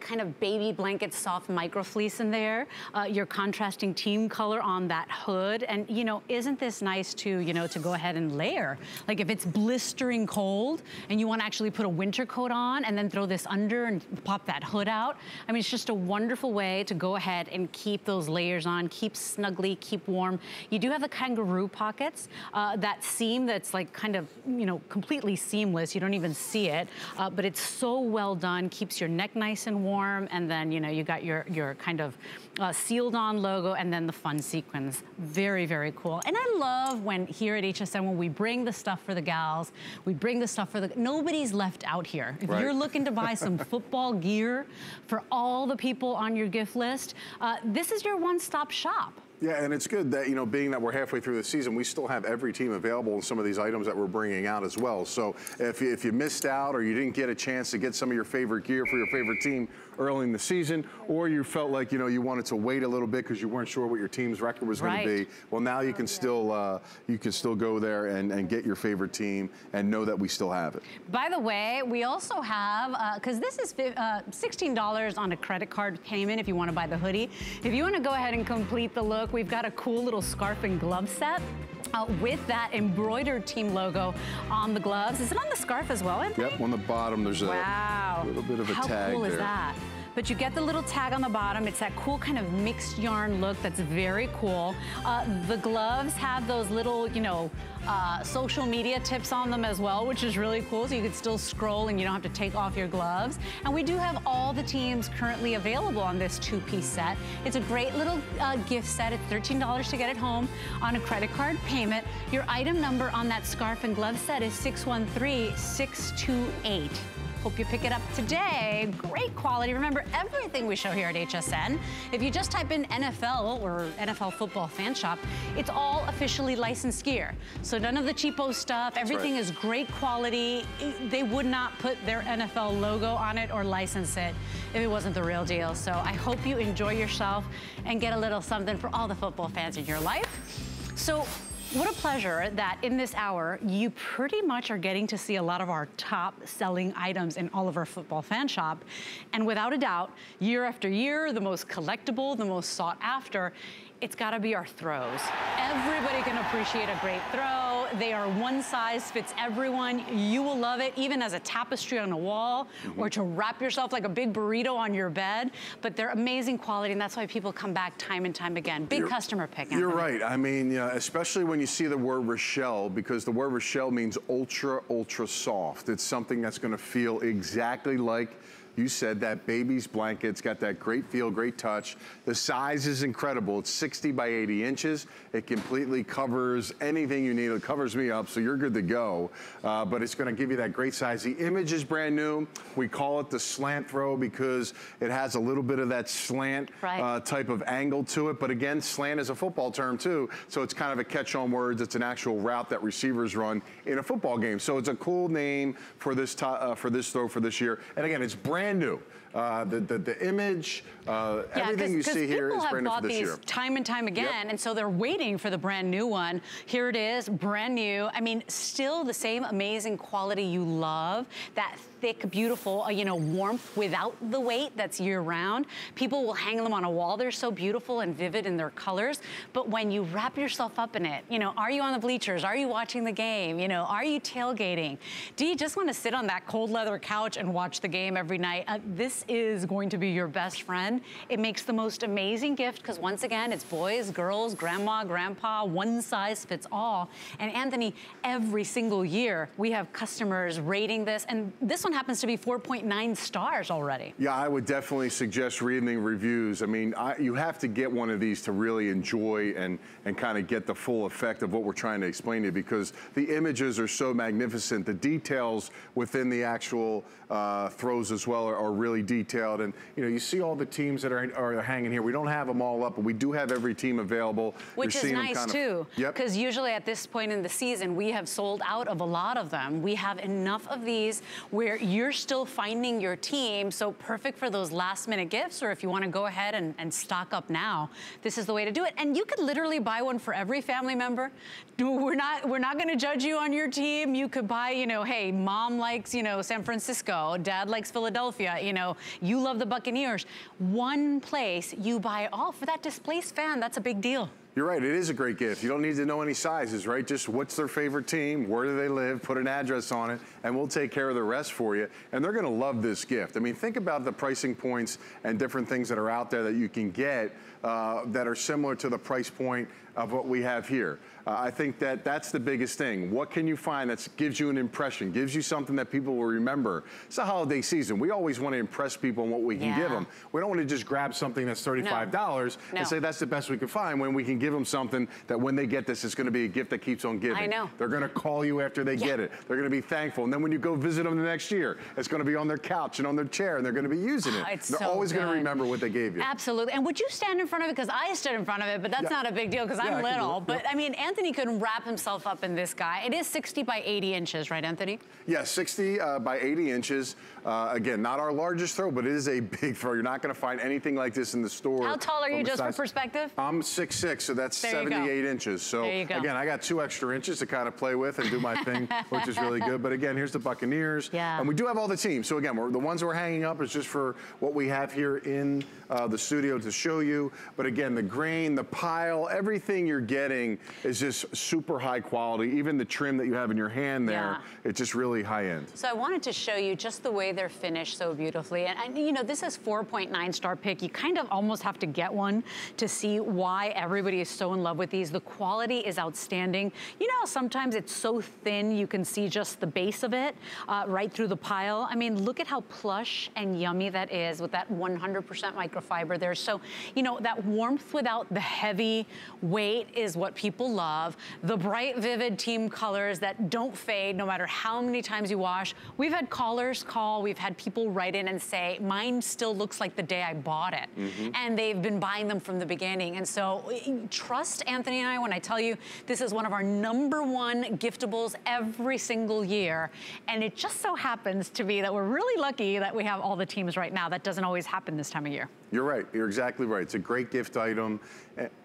kind of baby blanket soft micro fleece in there. Your contrasting team color on that hood, and you know, isn't this nice too? You know, to go ahead and layer. Like if it's blistering cold and you want to actually put a winter coat on, and then throw this under and pop that hood out. I mean, it's just a wonderful way to go ahead and keep those layers on, keep snuggly, keep warm. You do have the kangaroo pockets. That seam that's like kind of, you know, completely seamless. You don't even see it, but it's so well done. Keeps your neck nice and warm, and then, you know, you got your kind of sealed on logo, and then the fun sequins. Very, very cool. And I love when here at HSN, when we bring the stuff for the gals, we bring the stuff for the, nobody's left out here. If you're looking to buy some football gear for all the people on your gift list, this is your one-stop shop. Yeah, and it's good that, you know, being that we're halfway through the season, we still have every team available in some of these items that we're bringing out as well. So if you missed out, or you didn't get a chance to get some of your favorite gear for your favorite team early in the season, or you felt like, you know, you wanted to wait a little bit because you weren't sure what your team's record was going to be, well, now you can still go there and get your favorite team and know that we still have it. By the way, we also have, because this is $16 on a credit card payment if you want to buy the hoodie. If you want to go ahead and complete the look, we've got a cool little scarf and glove set with that embroidered team logo on the gloves. Is it on the scarf as well, Anthony? Yep, on the bottom there's a little bit of a tag there. How cool is that? but you get the little tag on the bottom. It's that cool kind of mixed yarn look that's very cool. The gloves have those little, you know, social media tips on them as well, which is really cool, so you can still scroll and you don't have to take off your gloves. And we do have all the teams currently available on this two-piece set. It's a great little gift set. It's $13 to get it home on a credit card payment. Your item number on that scarf and glove set is 613-628. Hope you pick it up today. Great quality. Remember, everything we show here at HSN, if you just type in NFL or NFL football fan shop, it's all officially licensed gear. So none of the cheapo stuff. Everything is great quality. They would not put their NFL logo on it or license it if it wasn't the real deal. So I hope you enjoy yourself and get a little something for all the football fans in your life. So what a pleasure that in this hour, you pretty much are getting to see a lot of our top selling items in all of our football fan shop. And without a doubt, year after year, the most collectible, the most sought after, it's gotta be our throws. Everybody can appreciate a great throw. They are one size fits everyone. You will love it, even as a tapestry on a wall or to wrap yourself like a big burrito on your bed. But they're amazing quality, and that's why people come back time and time again. Big customer pick. You're right. I mean, especially when you see the word Rochelle, because the word Rochelle means ultra, ultra soft. It's something that's gonna feel exactly like you said, that baby's blanket's got that great feel, great touch. The size is incredible. It's 60 by 80 inches. It completely covers anything you need. It covers me up, so you're good to go. But it's gonna give you that great size. The image is brand new. We call it the slant throw because it has a little bit of that slant type of angle to it. But again, slant is a football term too, so it's kind of a catch-all word. It's an actual route that receivers run in a football game. So it's a cool name for this throw for this year. And again, it's brand new. The image, everything you see here is brand new for this year. People have bought these time and time again, and so they're waiting for the brand new one. Here it is, brand new. I mean, still the same amazing quality you love. That thick, beautiful, you know, warmth without the weight that's year round. People will hang them on a wall. They're so beautiful and vivid in their colors. But when you wrap yourself up in it, you know, are you on the bleachers? Are you watching the game? You know, are you tailgating? Do you just want to sit on that cold leather couch and watch the game every night? This is going to be your best friend. It makes the most amazing gift because once again, it's boys, girls, grandma, grandpa, one size fits all. And Anthony, every single year, we have customers rating this, and this one happens to be 4.9 stars already. Yeah, I would definitely suggest reading reviews. I mean, you have to get one of these to really enjoy and kind of get the full effect of what we're trying to explain to you, because the images are so magnificent. The details within the actual throws as well are really detailed, and you know, you see all the teams that are hanging here. We don't have them all up, but we do have every team available. Which is nice too, because usually at this point in the season, we have sold out of a lot of them. We have enough of these where you're still finding your team, so perfect for those last minute gifts, or if you want to go ahead and stock up now, this is the way to do it. And you could literally buy one for every family member. We're not going to judge you on your team. You could buy, you know, hey, mom likes, you know, San Francisco, dad likes Philadelphia, you know, you love the Buccaneers. One place you buy all for that displaced fan. That's a big deal. You're right, it is a great gift. You don't need to know any sizes, right? Just what's their favorite team, where do they live, put an address on it, and we'll take care of the rest for you. And they're gonna love this gift. I mean, think about the pricing points and different things that are out there that you can get that are similar to the price point of what we have here. I think that that's the biggest thing. What can you find that gives you an impression, gives you something that people will remember? It's the holiday season. We always want to impress people on what we can give them. We don't want to just grab something that's $35 and say that's the best we can find, when we can give them something that when they get this, it's going to be a gift that keeps on giving. I know. They're going to call you after they get it. They're going to be thankful. And then when you go visit them the next year, it's going to be on their couch and on their chair, and they're going to be using it. They're so always going to remember what they gave you. Absolutely. And would you stand in front of it? Because I stood in front of it, but that's not a big deal because I'm little. But I mean, Anthony couldn't wrap himself up in this guy. It is 60 by 80 inches, right, Anthony? Yeah, 60 by 80 inches. Again, not our largest throw, but it is a big throw. You're not going to find anything like this in the store. How tall are you, just for perspective? I'm 6'6", so that's 78 inches. So again, I got 2 extra inches to kind of play with and do my thing, which is really good. But again, here's the Buccaneers. And we do have all the teams. So again, the ones we're hanging up is just for what we have here in the studio to show you. But again, the grain, the pile, everything you're getting is just super high quality. Even the trim that you have in your hand there, it's just really high end. So I wanted to show you just the way they're finished so beautifully. And you know, this is 4.9 star pick. You kind of almost have to get one to see why everybody is so in love with these. The quality is outstanding. You know, sometimes it's so thin you can see just the base of it right through the pile. I mean, look at how plush and yummy that is with that 100% microfiber there. So, you know, that warmth without the heavy weight is what people love. The bright, vivid team colors that don't fade no matter how many times you wash. We've had callers call, we've had people write in and say, mine still looks like the day I bought it. And they've been buying them from the beginning. And so trust Anthony and I when I tell you this is one of our #1 giftables every single year. And it just so happens to be that we're really lucky that we have all the teams right now. That doesn't always happen this time of year. You're right, you're exactly right. It's a great gift item.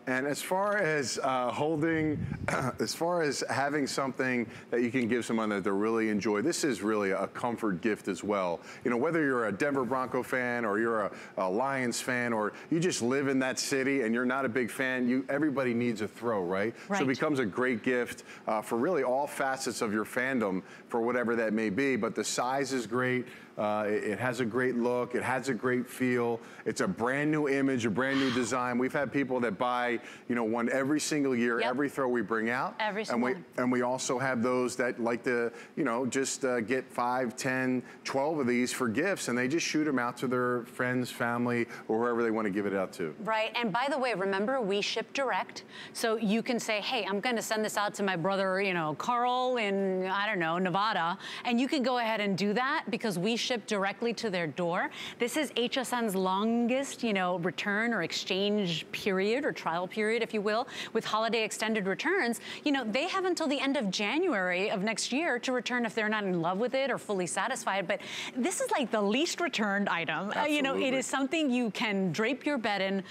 And as far as as far as having something that you can give someone that they really enjoy, this is really a comfort gift as well. You know, whether you're a Denver Bronco fan or you're a Lions fan or you just live in that city and you're not a big fan, everybody needs a throw, right? So it becomes a great gift for really all facets of your fandom for whatever that may be, but the size is great. It has a great look, it has a great feel, it's a brand new image, a brand new design. We've had people that buy, you know, one every single year, every throw we bring out. Every single one. And we also have those that like to, you know, just get 5, 10, 12 of these for gifts, and they just shoot them out to their friends, family, or wherever they want to give it out to. Right, and by the way, remember, we ship direct, so you can say, hey, I'm going to send this out to my brother, you know, Carl in, I don't know, Nevada, and you can go ahead and do that because we ship directly to their door. This is HSN's longest, you know, return or exchange period or trial period, if you will, with holiday extended returns. You know, they have until the end of January of next year to return if they're not in love with it or fully satisfied. But this is like the least returned item. You know, it is something you can drape your bed in,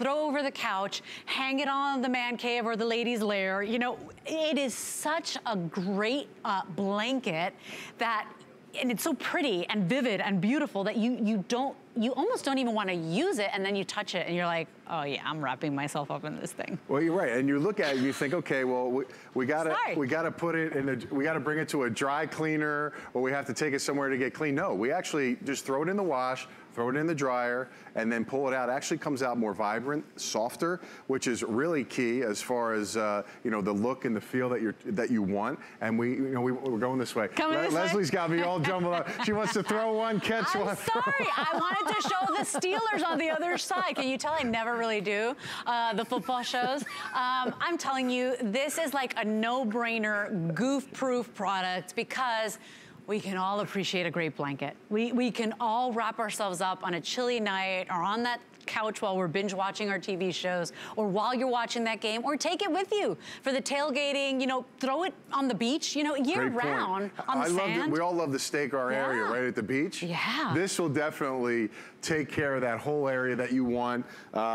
throw over the couch, hang it on the man cave or the lady's lair. You know, it is such a great blanket that, and it's so pretty and vivid and beautiful that you almost don't even want to use it, and then you touch it and you're like, oh yeah, I'm wrapping myself up in this thing. Well, you're right, and you look at it and you think, okay, well, we gotta put it in a, we gotta bring it to a dry cleaner, or we have to take it somewhere to get clean. No, we actually just throw it in the wash, throw it in the dryer, and then pull it out. It actually comes out more vibrant, softer, which is really key as far as you know, the look and the feel that you want. And we're going this way. Leslie's got me all jumbled up. She wants to throw one, catch one. I'm sorry, I wanted to show the Steelers on the other side. Can you tell I never really do the football shows? I'm telling you, this is like a no-brainer, goof-proof product because we can all appreciate a great blanket. We can all wrap ourselves up on a chilly night or on that couch while we're binge watching our TV shows, or while you're watching that game, or take it with you for the tailgating. You know, throw it on the beach, you know, year round on the sand. We all love to stake our area, right, at the beach. Yeah. This will definitely take care of that whole area that you want.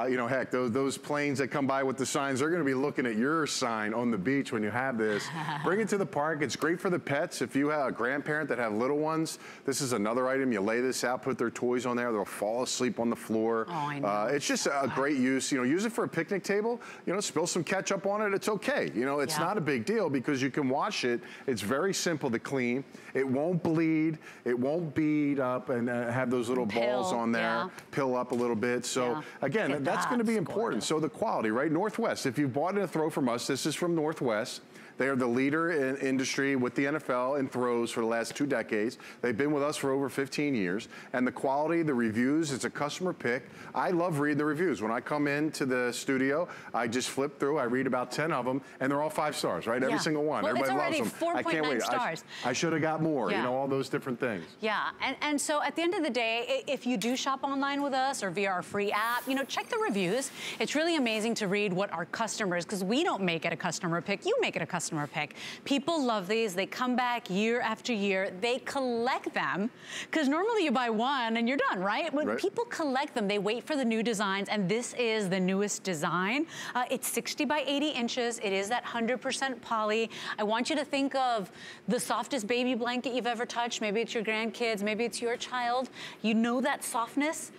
You know, heck, those planes that come by with the signs, they're gonna be looking at your sign on the beach when you have this. Bring it to the park. It's great for the pets. If you have a grandparent that have little ones, this is another item. You lay this out, put their toys on there, they'll fall asleep on the floor. Oh, I know. It's just a great use. You know, use it for a picnic table. You know, spill some ketchup on it. It's okay. You know, it's not a big deal because you can wash it. It's very simple to clean. It won't bleed. It won't bead up and have those little balls on there. Pill up a little bit. So again, that's going to be important. So the quality, right? Northwest. If you bought a throw from us, this is from Northwest. They are the leader in industry with the NFL in throws for the last 2 decades. They've been with us for over 15 years. And the quality, the reviews, it's a customer pick. I love reading the reviews. When I come into the studio, I just flip through. I read about 10 of them, and they're all 5 stars, right? Every single one. Well, everybody loves them. 4.9 I can't wait. Stars. I should have got more, you know, all those different things. Yeah, and so at the end of the day, if you do shop online with us or via our free app, you know, check the reviews. It's really amazing to read what our customers, because we don't make it a customer pick. You make it a customer pick. People love these. They come back year after year. They collect them because normally you buy one and you're done, right? When people collect them, they wait for the new designs, and this is the newest design. It's 60 by 80 inches. It is that 100% poly. I want you to think of the softest baby blanket you've ever touched. Maybe it's your grandkids. Maybe it's your child. You know that softness?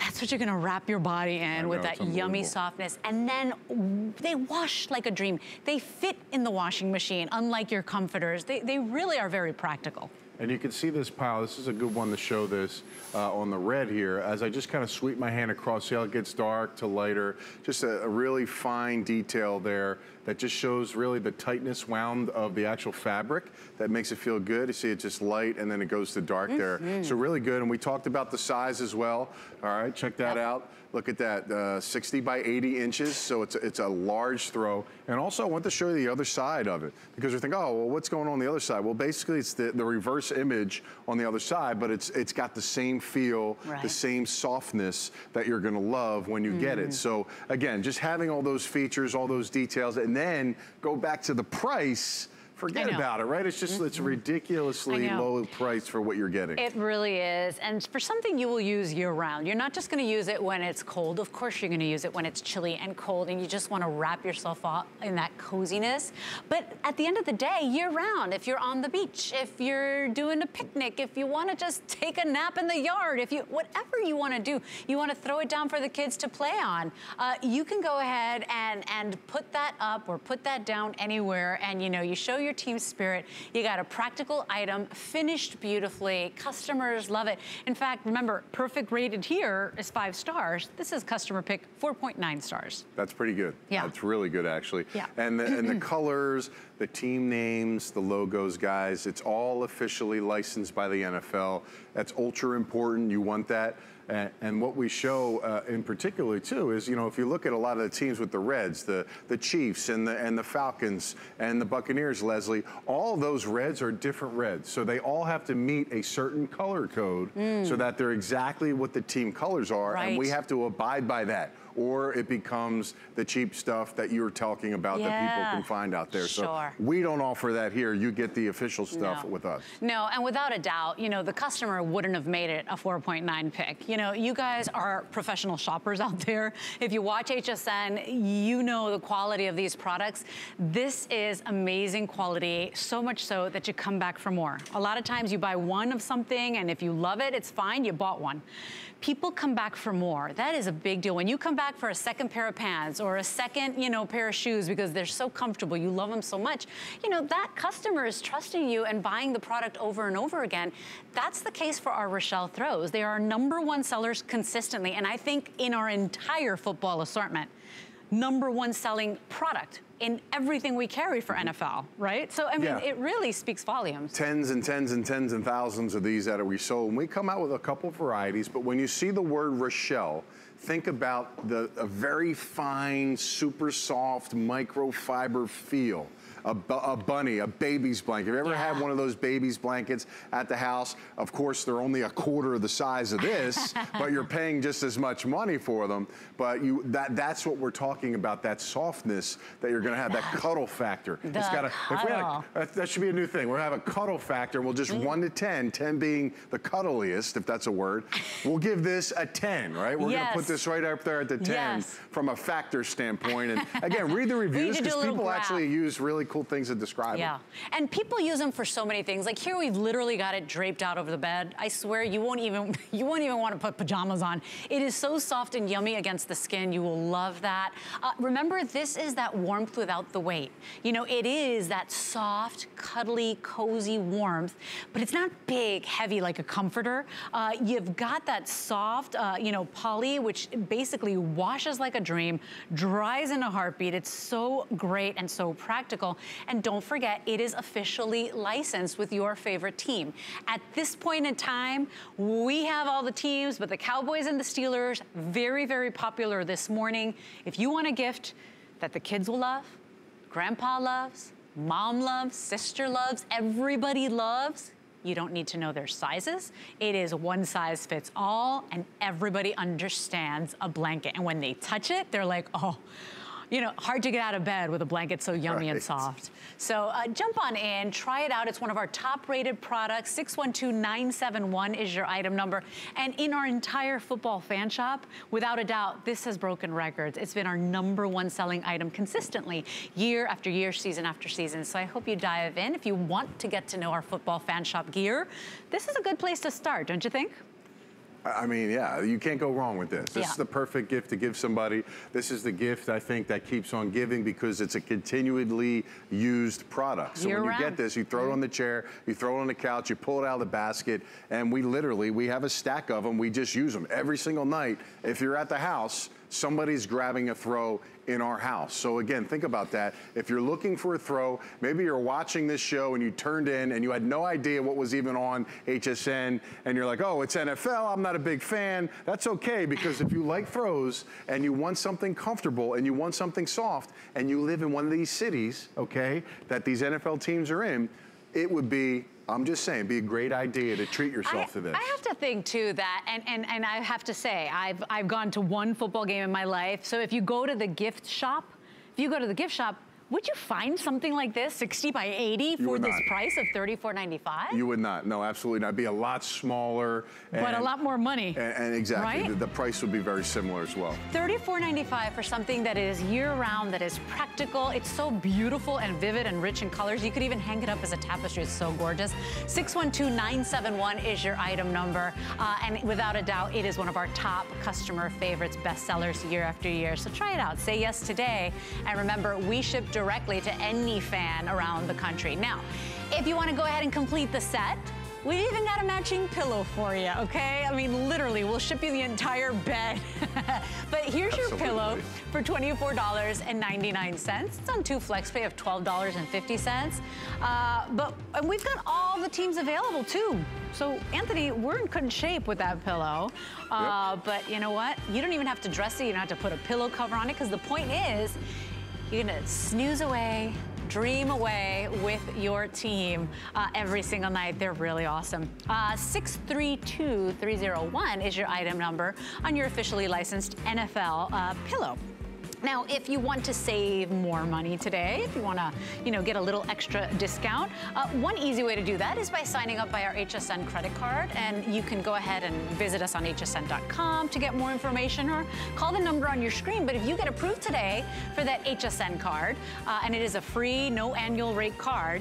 that's what you're gonna wrap your body in with that yummy softness. And then they wash like a dream. They fit in the washing machine, unlike your comforters. They really are very practical. And you can see this pile, this is a good one to show this on the red here, as I just kind of sweep my hand across, see how it gets dark to lighter, just a really fine detail there that just shows really the tightness wound of the actual fabric that makes it feel good. You see it's just light and then it goes to dark there. So really good, and we talked about the size as well. All right, check that out. Look at that, 60 by 80 inches, so it's a large throw. And also I want to show you the other side of it, because we think, oh, well, what's going on the other side? Well, basically it's the reverse image on the other side, but it's got the same feel, the same softness that you're gonna love when you get it. So again, just having all those features, all those details, and then go back to the price. Forget about it, right? It's just, it's ridiculously low price for what you're getting. It really is. And for something you will use year round, you're not just gonna use it when it's cold. Of course you're gonna use it when it's chilly and cold and you just wanna wrap yourself up in that coziness. But at the end of the day, year round, if you're on the beach, if you're doing a picnic, if you wanna just take a nap in the yard, if you, whatever you wanna do, you wanna throw it down for the kids to play on, you can go ahead and put that up or put that down anywhere, and you know, you show your team spirit. You got a practical item finished beautifully. Customers love it. In fact, remember, perfect rated here is 5 stars. This is customer pick 4.9 stars. That's pretty good. Yeah. That's really good, actually. Yeah. And the colors, the team names, the logos, guys, it's all officially licensed by the NFL. That's ultra important. You want that. And what we show in particular too is, you know, if you look at a lot of the teams with the Reds, the Chiefs and the Falcons and the Buccaneers, Lesley, all those Reds are different Reds. So they all have to meet a certain color code so that they're exactly what the team colors are. Right. And we have to abide by that, or it becomes the cheap stuff that you were talking about that people can find out there. So we don't offer that here. You get the official stuff with us. No, and without a doubt, you know, the customer wouldn't have made it a 4.9 pick. You know, you guys are professional shoppers out there. If you watch HSN, you know the quality of these products. This is amazing quality, so much so that you come back for more. A lot of times you buy one of something, and if you love it, it's fine, you bought one. People come back for more. That is a big deal. When you come back for a second pair of pants or a second, you know, pair of shoes because they're so comfortable, you love them so much, you know, that customer is trusting you and buying the product over and over again. That's the case for our Rochelle throws. They are our #1 sellers consistently, and I think in our entire football assortment, #1 selling product in everything we carry for NFL, right? So, I mean, it really speaks volumes. Tens and tens and tens and thousands of these that we sold. And we come out with a couple varieties, but when you see the word Rochelle, think about a very fine, super soft microfiber feel. A bunny, a baby's blanket. Have you ever had one of those baby's blankets at the house? Of course, they're only a quarter of the size of this, but you're paying just as much money for them. But that's what we're talking about, that softness that you're gonna have, that cuddle factor. It's got that should be a new thing. We're gonna have a cuddle factor, and we'll just 1 to 10, 10 being the cuddliest, if that's a word. We'll give this a 10, right? We're gonna put this right up there at the 10 from a factor standpoint. And again, read the reviews, because people actually use really cool things to describe them. Yeah, and people use them for so many things. Like here, we've literally got it draped out over the bed. I swear, you won't even want to put pajamas on. It is so soft and yummy against the skin. You will love that. Remember, this is that warmth without the weight. You know, it is that soft, cuddly, cozy warmth, but it's not big, heavy like a comforter. You've got that soft, you know, poly, which basically washes like a dream, dries in a heartbeat. It's so great and so practical. And don't forget, it is officially licensed with your favorite team. At this point in time, we have all the teams, but the Cowboys and the Steelers, very, very popular this morning. If you want a gift that the kids will love, grandpa loves, mom loves, sister loves, everybody loves, you don't need to know their sizes. It is one size fits all, and everybody understands a blanket. And when they touch it, they're like, oh, you know, hard to get out of bed with a blanket so yummy and soft. So jump on in, try it out. It's one of our top rated products. 612971 is your item number. And in our entire football fan shop, without a doubt, this has broken records. It's been our #1 selling item consistently, year after year, season after season. So I hope you dive in. If you want to get to know our football fan shop gear, this is a good place to start, don't you think? I mean, yeah, you can't go wrong with this. This is the perfect gift to give somebody. This is the gift, I think, that keeps on giving because it's a continually used product. So when you get this, you throw it on the chair, you throw it on the couch, you pull it out of the basket, and we literally, we have a stack of them. We just use them every single night. If you're at the house, somebody's grabbing a throw in our house. So again, think about that. If you're looking for a throw, maybe you're watching this show and you turned in and you had no idea what was even on HSN and you're like, oh, it's NFL, I'm not a big fan. That's okay, because if you like throws and you want something comfortable and you want something soft and you live in one of these cities, okay, that these NFL teams are in, it would be, I'm just saying, it'd be a great idea to treat yourself to this. I have to think too that, and I have to say, I've gone to one football game in my life. So if you go to the gift shop, would you find something like this, 60 by 80, for this price of $34.95? You would not. No, absolutely not. It'd be a lot smaller. And, but a lot more money. And exactly. Right? The price would be very similar as well. $34.95 for something that is year-round, that is practical. It's so beautiful and vivid and rich in colors. You could even hang it up as a tapestry. It's so gorgeous. 612-971 is your item number. And without a doubt, it is one of our top customer favorites, bestsellers year after year. So try it out. Say yes today. And remember, we ship directly to any fan around the country. Now, if you want to go ahead and complete the set, we've even got a matching pillow for you, okay? I mean, literally, we'll ship you the entire bed. But here's your pillow for $24.99. It's on 2 flex pay of $12.50. And we've got all the teams available, too. So, Anthony, we're in good shape with that pillow. But you know what? You don't even have to dress it. You don't have to put a pillow cover on it, because the point is, you're gonna snooze away, dream away with your team every single night. They're really awesome. 632-301 is your item number on your officially licensed NFL pillow. Now, if you want to save more money today, if you want to, you know, get a little extra discount, one easy way to do that is by signing up by our HSN credit card, and you can go ahead and visit us on hsn.com to get more information, or call the number on your screen. But if you get approved today for that HSN card, and it is a free, no annual rate card,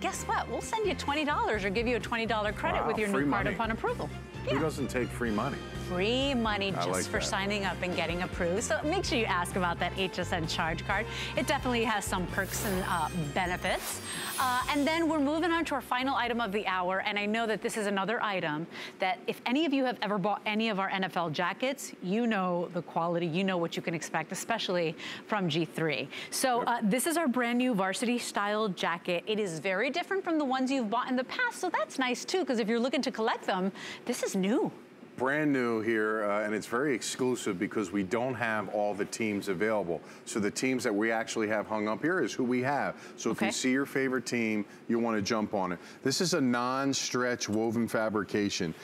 guess what? We'll send you $20 or give you a $20 credit with your new card upon approval. Yeah. Who doesn't take free money? Free money just for signing up and getting approved. So make sure you ask about that HSN charge card. It definitely has some perks and benefits. And then we're moving on to our final item of the hour. And I know that this is another item that if any of you have ever bought any of our NFL jackets, you know the quality, you know what you can expect, especially from G3. So this is our brand new varsity style jacket. It is very different from the ones you've bought in the past. So that's nice too, because if you're looking to collect them, this is new. Brand new here, and it's very exclusive because we don't have all the teams available. So the teams that we actually have hung up here is who we have. So if you see your favorite team, you want to jump on it. This is a non-stretch woven fabrication.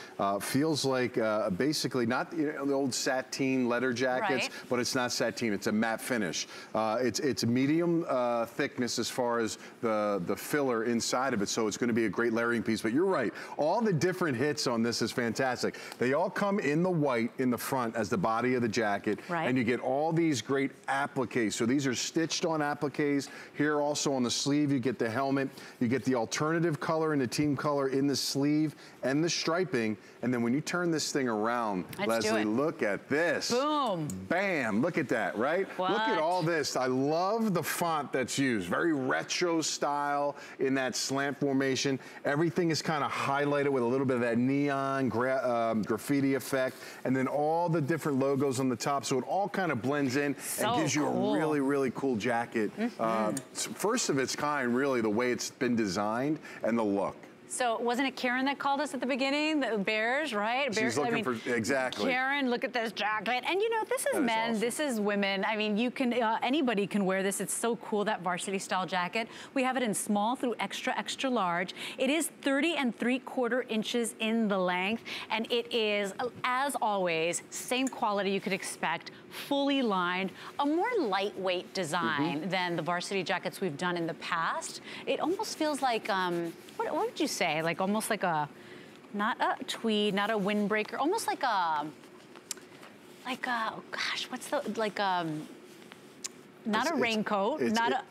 Feels like basically not the old sateen leather jackets, but it's not sateen. It's a matte finish. It's medium thickness as far as the filler inside of it. So it's going to be a great layering piece. But you're right. All the different hits on this is fantastic. They all come in the white in the front as the body of the jacket, and you get all these great appliques. So these are stitched on appliques. Here also on the sleeve, you get the helmet, you get the alternative color and the team color in the sleeve and the striping. And then when you turn this thing around, Leslie, look at this. Boom. Bam. Look at that, right? What? Look at all this. I love the font that's used. Very retro style in that slant formation. Everything is kind of highlighted with a little bit of that neon graffiti effect, and then all the different logos on the top, so it all kind of blends in and gives you a really, really cool jacket. First of its kind, really, the way it's been designed and the look. So wasn't it Karen that called us at the beginning? The Bears, right? Bears, she's looking for, exactly. Karen, look at this jacket. And you know, this is men, awesome. This is women. I mean, you can, anybody can wear this. It's so cool, that varsity style jacket. We have it in small through extra, extra large. It is 30 3/4 inches in the length. And it is, as always, same quality you could expect, fully lined, a more lightweight design than the varsity jackets we've done in the past. It almost feels like, what would you say? Like almost like a, not a tweed, not a windbreaker, almost like a, oh gosh, what's the, not a raincoat, not a,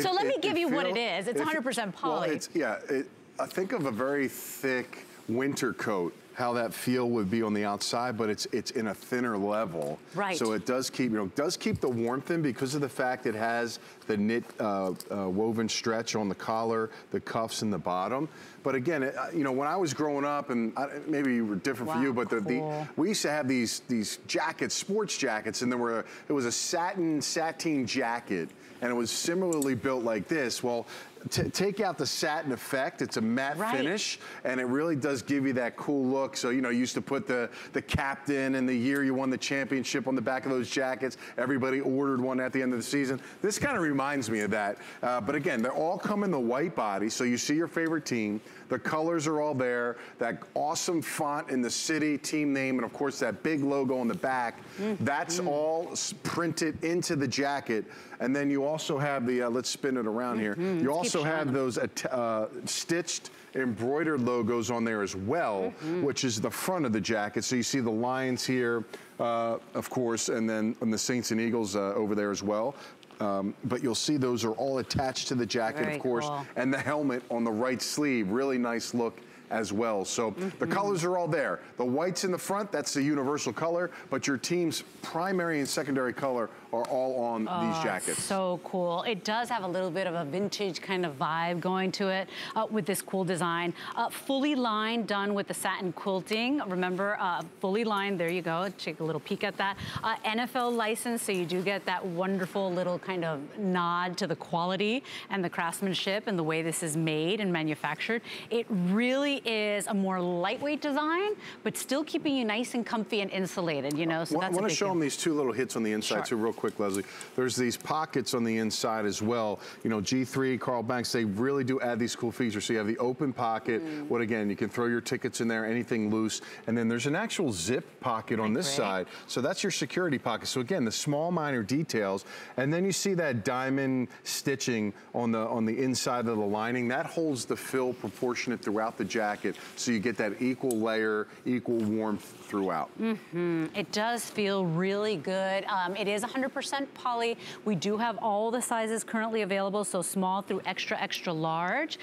so let me give you what it is. It's 100% poly. Well, it's, I think of a very thick winter coat. how that feel would be on the outside, but it's in a thinner level. Right. So it does keep, you know, does keep the warmth in because of the fact it has the knit woven stretch on the collar, the cuffs, and the bottom. But again, it, you know, when I was growing up, and maybe you were different for you, but the we used to have these jackets, sports jackets, and there were it was a sateen jacket, and it was similarly built like this. Well, take out the satin effect. It's a matte finish, and it really does give you that cool look. So, you know, you used to put the captain and the year you won the championship on the back of those jackets. Everybody ordered one at the end of the season. This kind of reminds me of that. But again, they all come in the white body, so you see your favorite team. The colors are all there. That awesome font in the city, team name, and of course that big logo on the back. That's all printed into the jacket. And then you also have the, let's spin it around here. You also have those stitched, embroidered logos on there as well, which is the front of the jacket. So you see the Lions here, of course, and then on the Saints and Eagles over there as well. But you'll see those are all attached to the jacket, of course, and the helmet on the right sleeve. Really nice look as well. So the colors are all there. The white's in the front, that's the universal color, but your team's primary and secondary color are all on these jackets. So cool. It does have a little bit of a vintage kind of vibe going to it with this cool design. Fully lined, done with the satin quilting. Remember, fully lined, there you go. Take a little peek at that. NFL license, so you do get that wonderful little kind of nod to the quality and the craftsmanship and the way this is made and manufactured. It really is a more lightweight design, but still keeping you nice and comfy and insulated, you know, so that's a big deal. I want to show them these two little hits on the inside too, real quick, Lesley. There's these pockets on the inside as well. You know, G3, Carl Banks, they really do add these cool features. So you have the open pocket, what again, you can throw your tickets in there, anything loose, and then there's an actual zip pocket on this side. So that's your security pocket. So again, the small minor details, and then you see that diamond stitching on the inside of the lining. That holds the fill proportionate throughout the jacket. So you get that equal layer, equal warmth throughout. It does feel really good. It is 100% poly. We do have all the sizes currently available, so small through extra, extra large.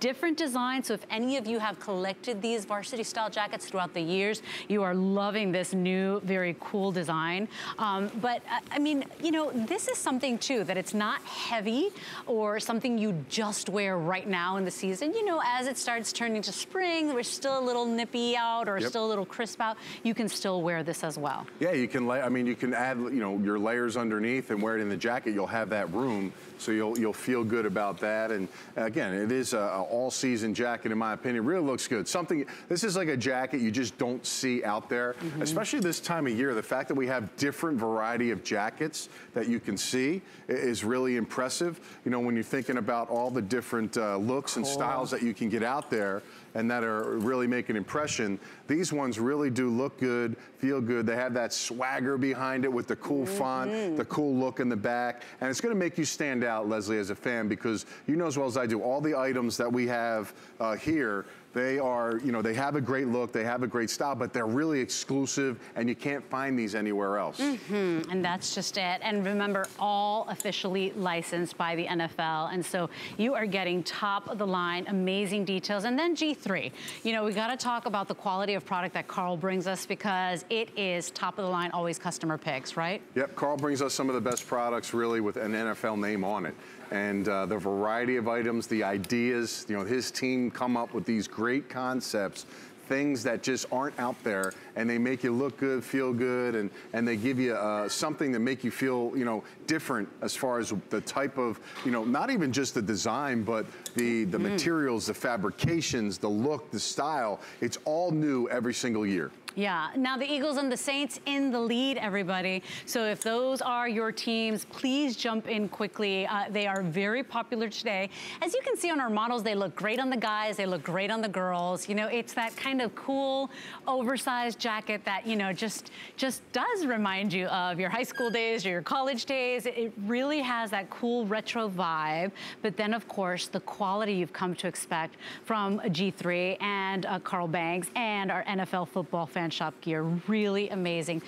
Different designs, so if any of you have collected these varsity style jackets throughout the years, you are loving this new, very cool design. But I mean, you know, this is something too, that it's not heavy or something you just wear right now in the season. You know, as it starts turning to spring, we're still a little nippy out or still a little crisp out, you can still wear this as well. Yeah, you can, I mean, you can add, you know, your layers underneath and wear it in the jacket, you'll have that room, so you'll feel good about that. And again, it is a all-season jacket, in my opinion. It really looks good. Something, this is like a jacket you just don't see out there, especially this time of year. The fact that we have different variety of jackets that you can see is really impressive. You know, when you're thinking about all the different looks and styles that you can get out there, and that are really make an impression. These ones really do look good, feel good. They have that swagger behind it with the cool font, the cool look in the back. And it's gonna make you stand out, Lesley, as a fan, because you know as well as I do, all the items that we have here, they are, you know, they have a great look, they have a great style, but they're really exclusive and you can't find these anywhere else. And that's just it. And remember, all officially licensed by the NFL. And so you are getting top of the line, amazing details. And then G3, you know, we gotta talk about the quality of product that Carl brings us because it is top of the line, always customer picks, right? Yep, Carl brings us some of the best products really with an NFL name on it. And the variety of items, the ideas, you know, his team come up with these great concepts, things that just aren't out there, and they make you look good, feel good, and they give you something that make you feel, you know, different as far as the type of, you know, not even just the design, but the materials, the fabrications, the look, the style. It's all new every single year. Yeah, now the Eagles and the Saints in the lead, everybody. So if those are your teams, please jump in quickly. They are very popular today. As you can see on our models, they look great on the guys, they look great on the girls. You know, it's that kind of cool, oversized jacket that, you know, just does remind you of your high school days or your college days. It really has that cool retro vibe. But then, of course, the quality you've come to expect from G3 and Carl Banks and our NFL football fan shop gear. Really amazing.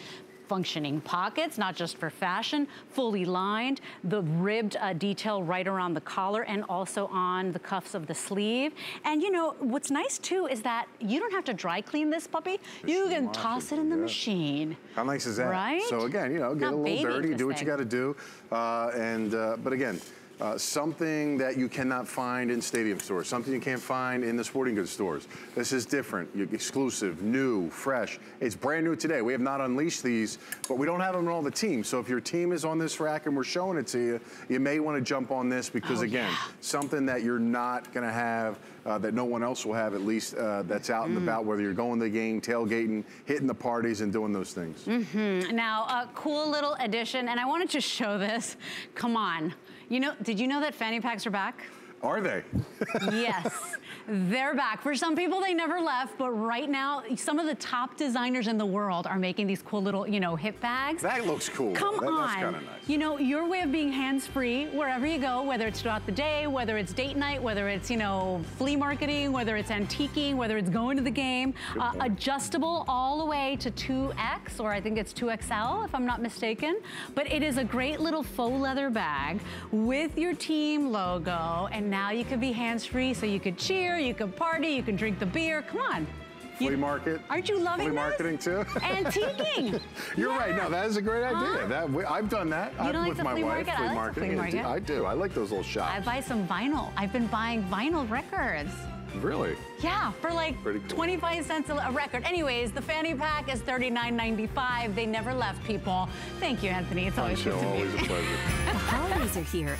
functioning pockets, not just for fashion, fully lined, the ribbed detail right around the collar and also on the cuffs of the sleeve. And you know, what's nice too is that you don't have to dry clean this puppy. You can toss it in the machine. How nice is that? Right? So again, you know, get a little dirty, do what you gotta do. But again, something that you cannot find in stadium stores, something you can't find in the sporting goods stores. This is different, exclusive, new, fresh. It's brand new today. We have not unleashed these, but we don't have them on all the teams. So if your team is on this rack and we're showing it to you, you may want to jump on this because, again, something that you're not going to have, that no one else will have, at least that's out and about, whether you're going to the game, tailgating, hitting the parties, and doing those things. Now, a cool little addition, and I wanted to show this. Come on. You know, did you know that fanny packs are back? Are they? Yes, they're back. For some people, they never left, but right now, some of the top designers in the world are making these cool little, you know, hip bags. That looks cool. Come on. That's kind of nice. You know, your way of being hands-free wherever you go, whether it's throughout the day, whether it's date night, whether it's, you know, flea marketing, whether it's antiquing, whether it's going to the game, adjustable all the way to 2X, or I think it's 2XL, if I'm not mistaken. But it is a great little faux leather bag with your team logo, and now you could be hands-free, so you could cheer, you could party, you can drink the beer. Come on. Flea market. Aren't you loving this? Flea marketing too. Antiquing. You're right. No, that is a great idea. I've done that. With my wife. I like flea marketing. I do. I like those little shops. I buy some vinyl. I've been buying vinyl records. Really? Yeah, for like 25 cents a record. Anyways, the fanny pack is $39.95. They never left, people. Thank you, Anthony. It's always good to be here. Always a pleasure. The holidays are here.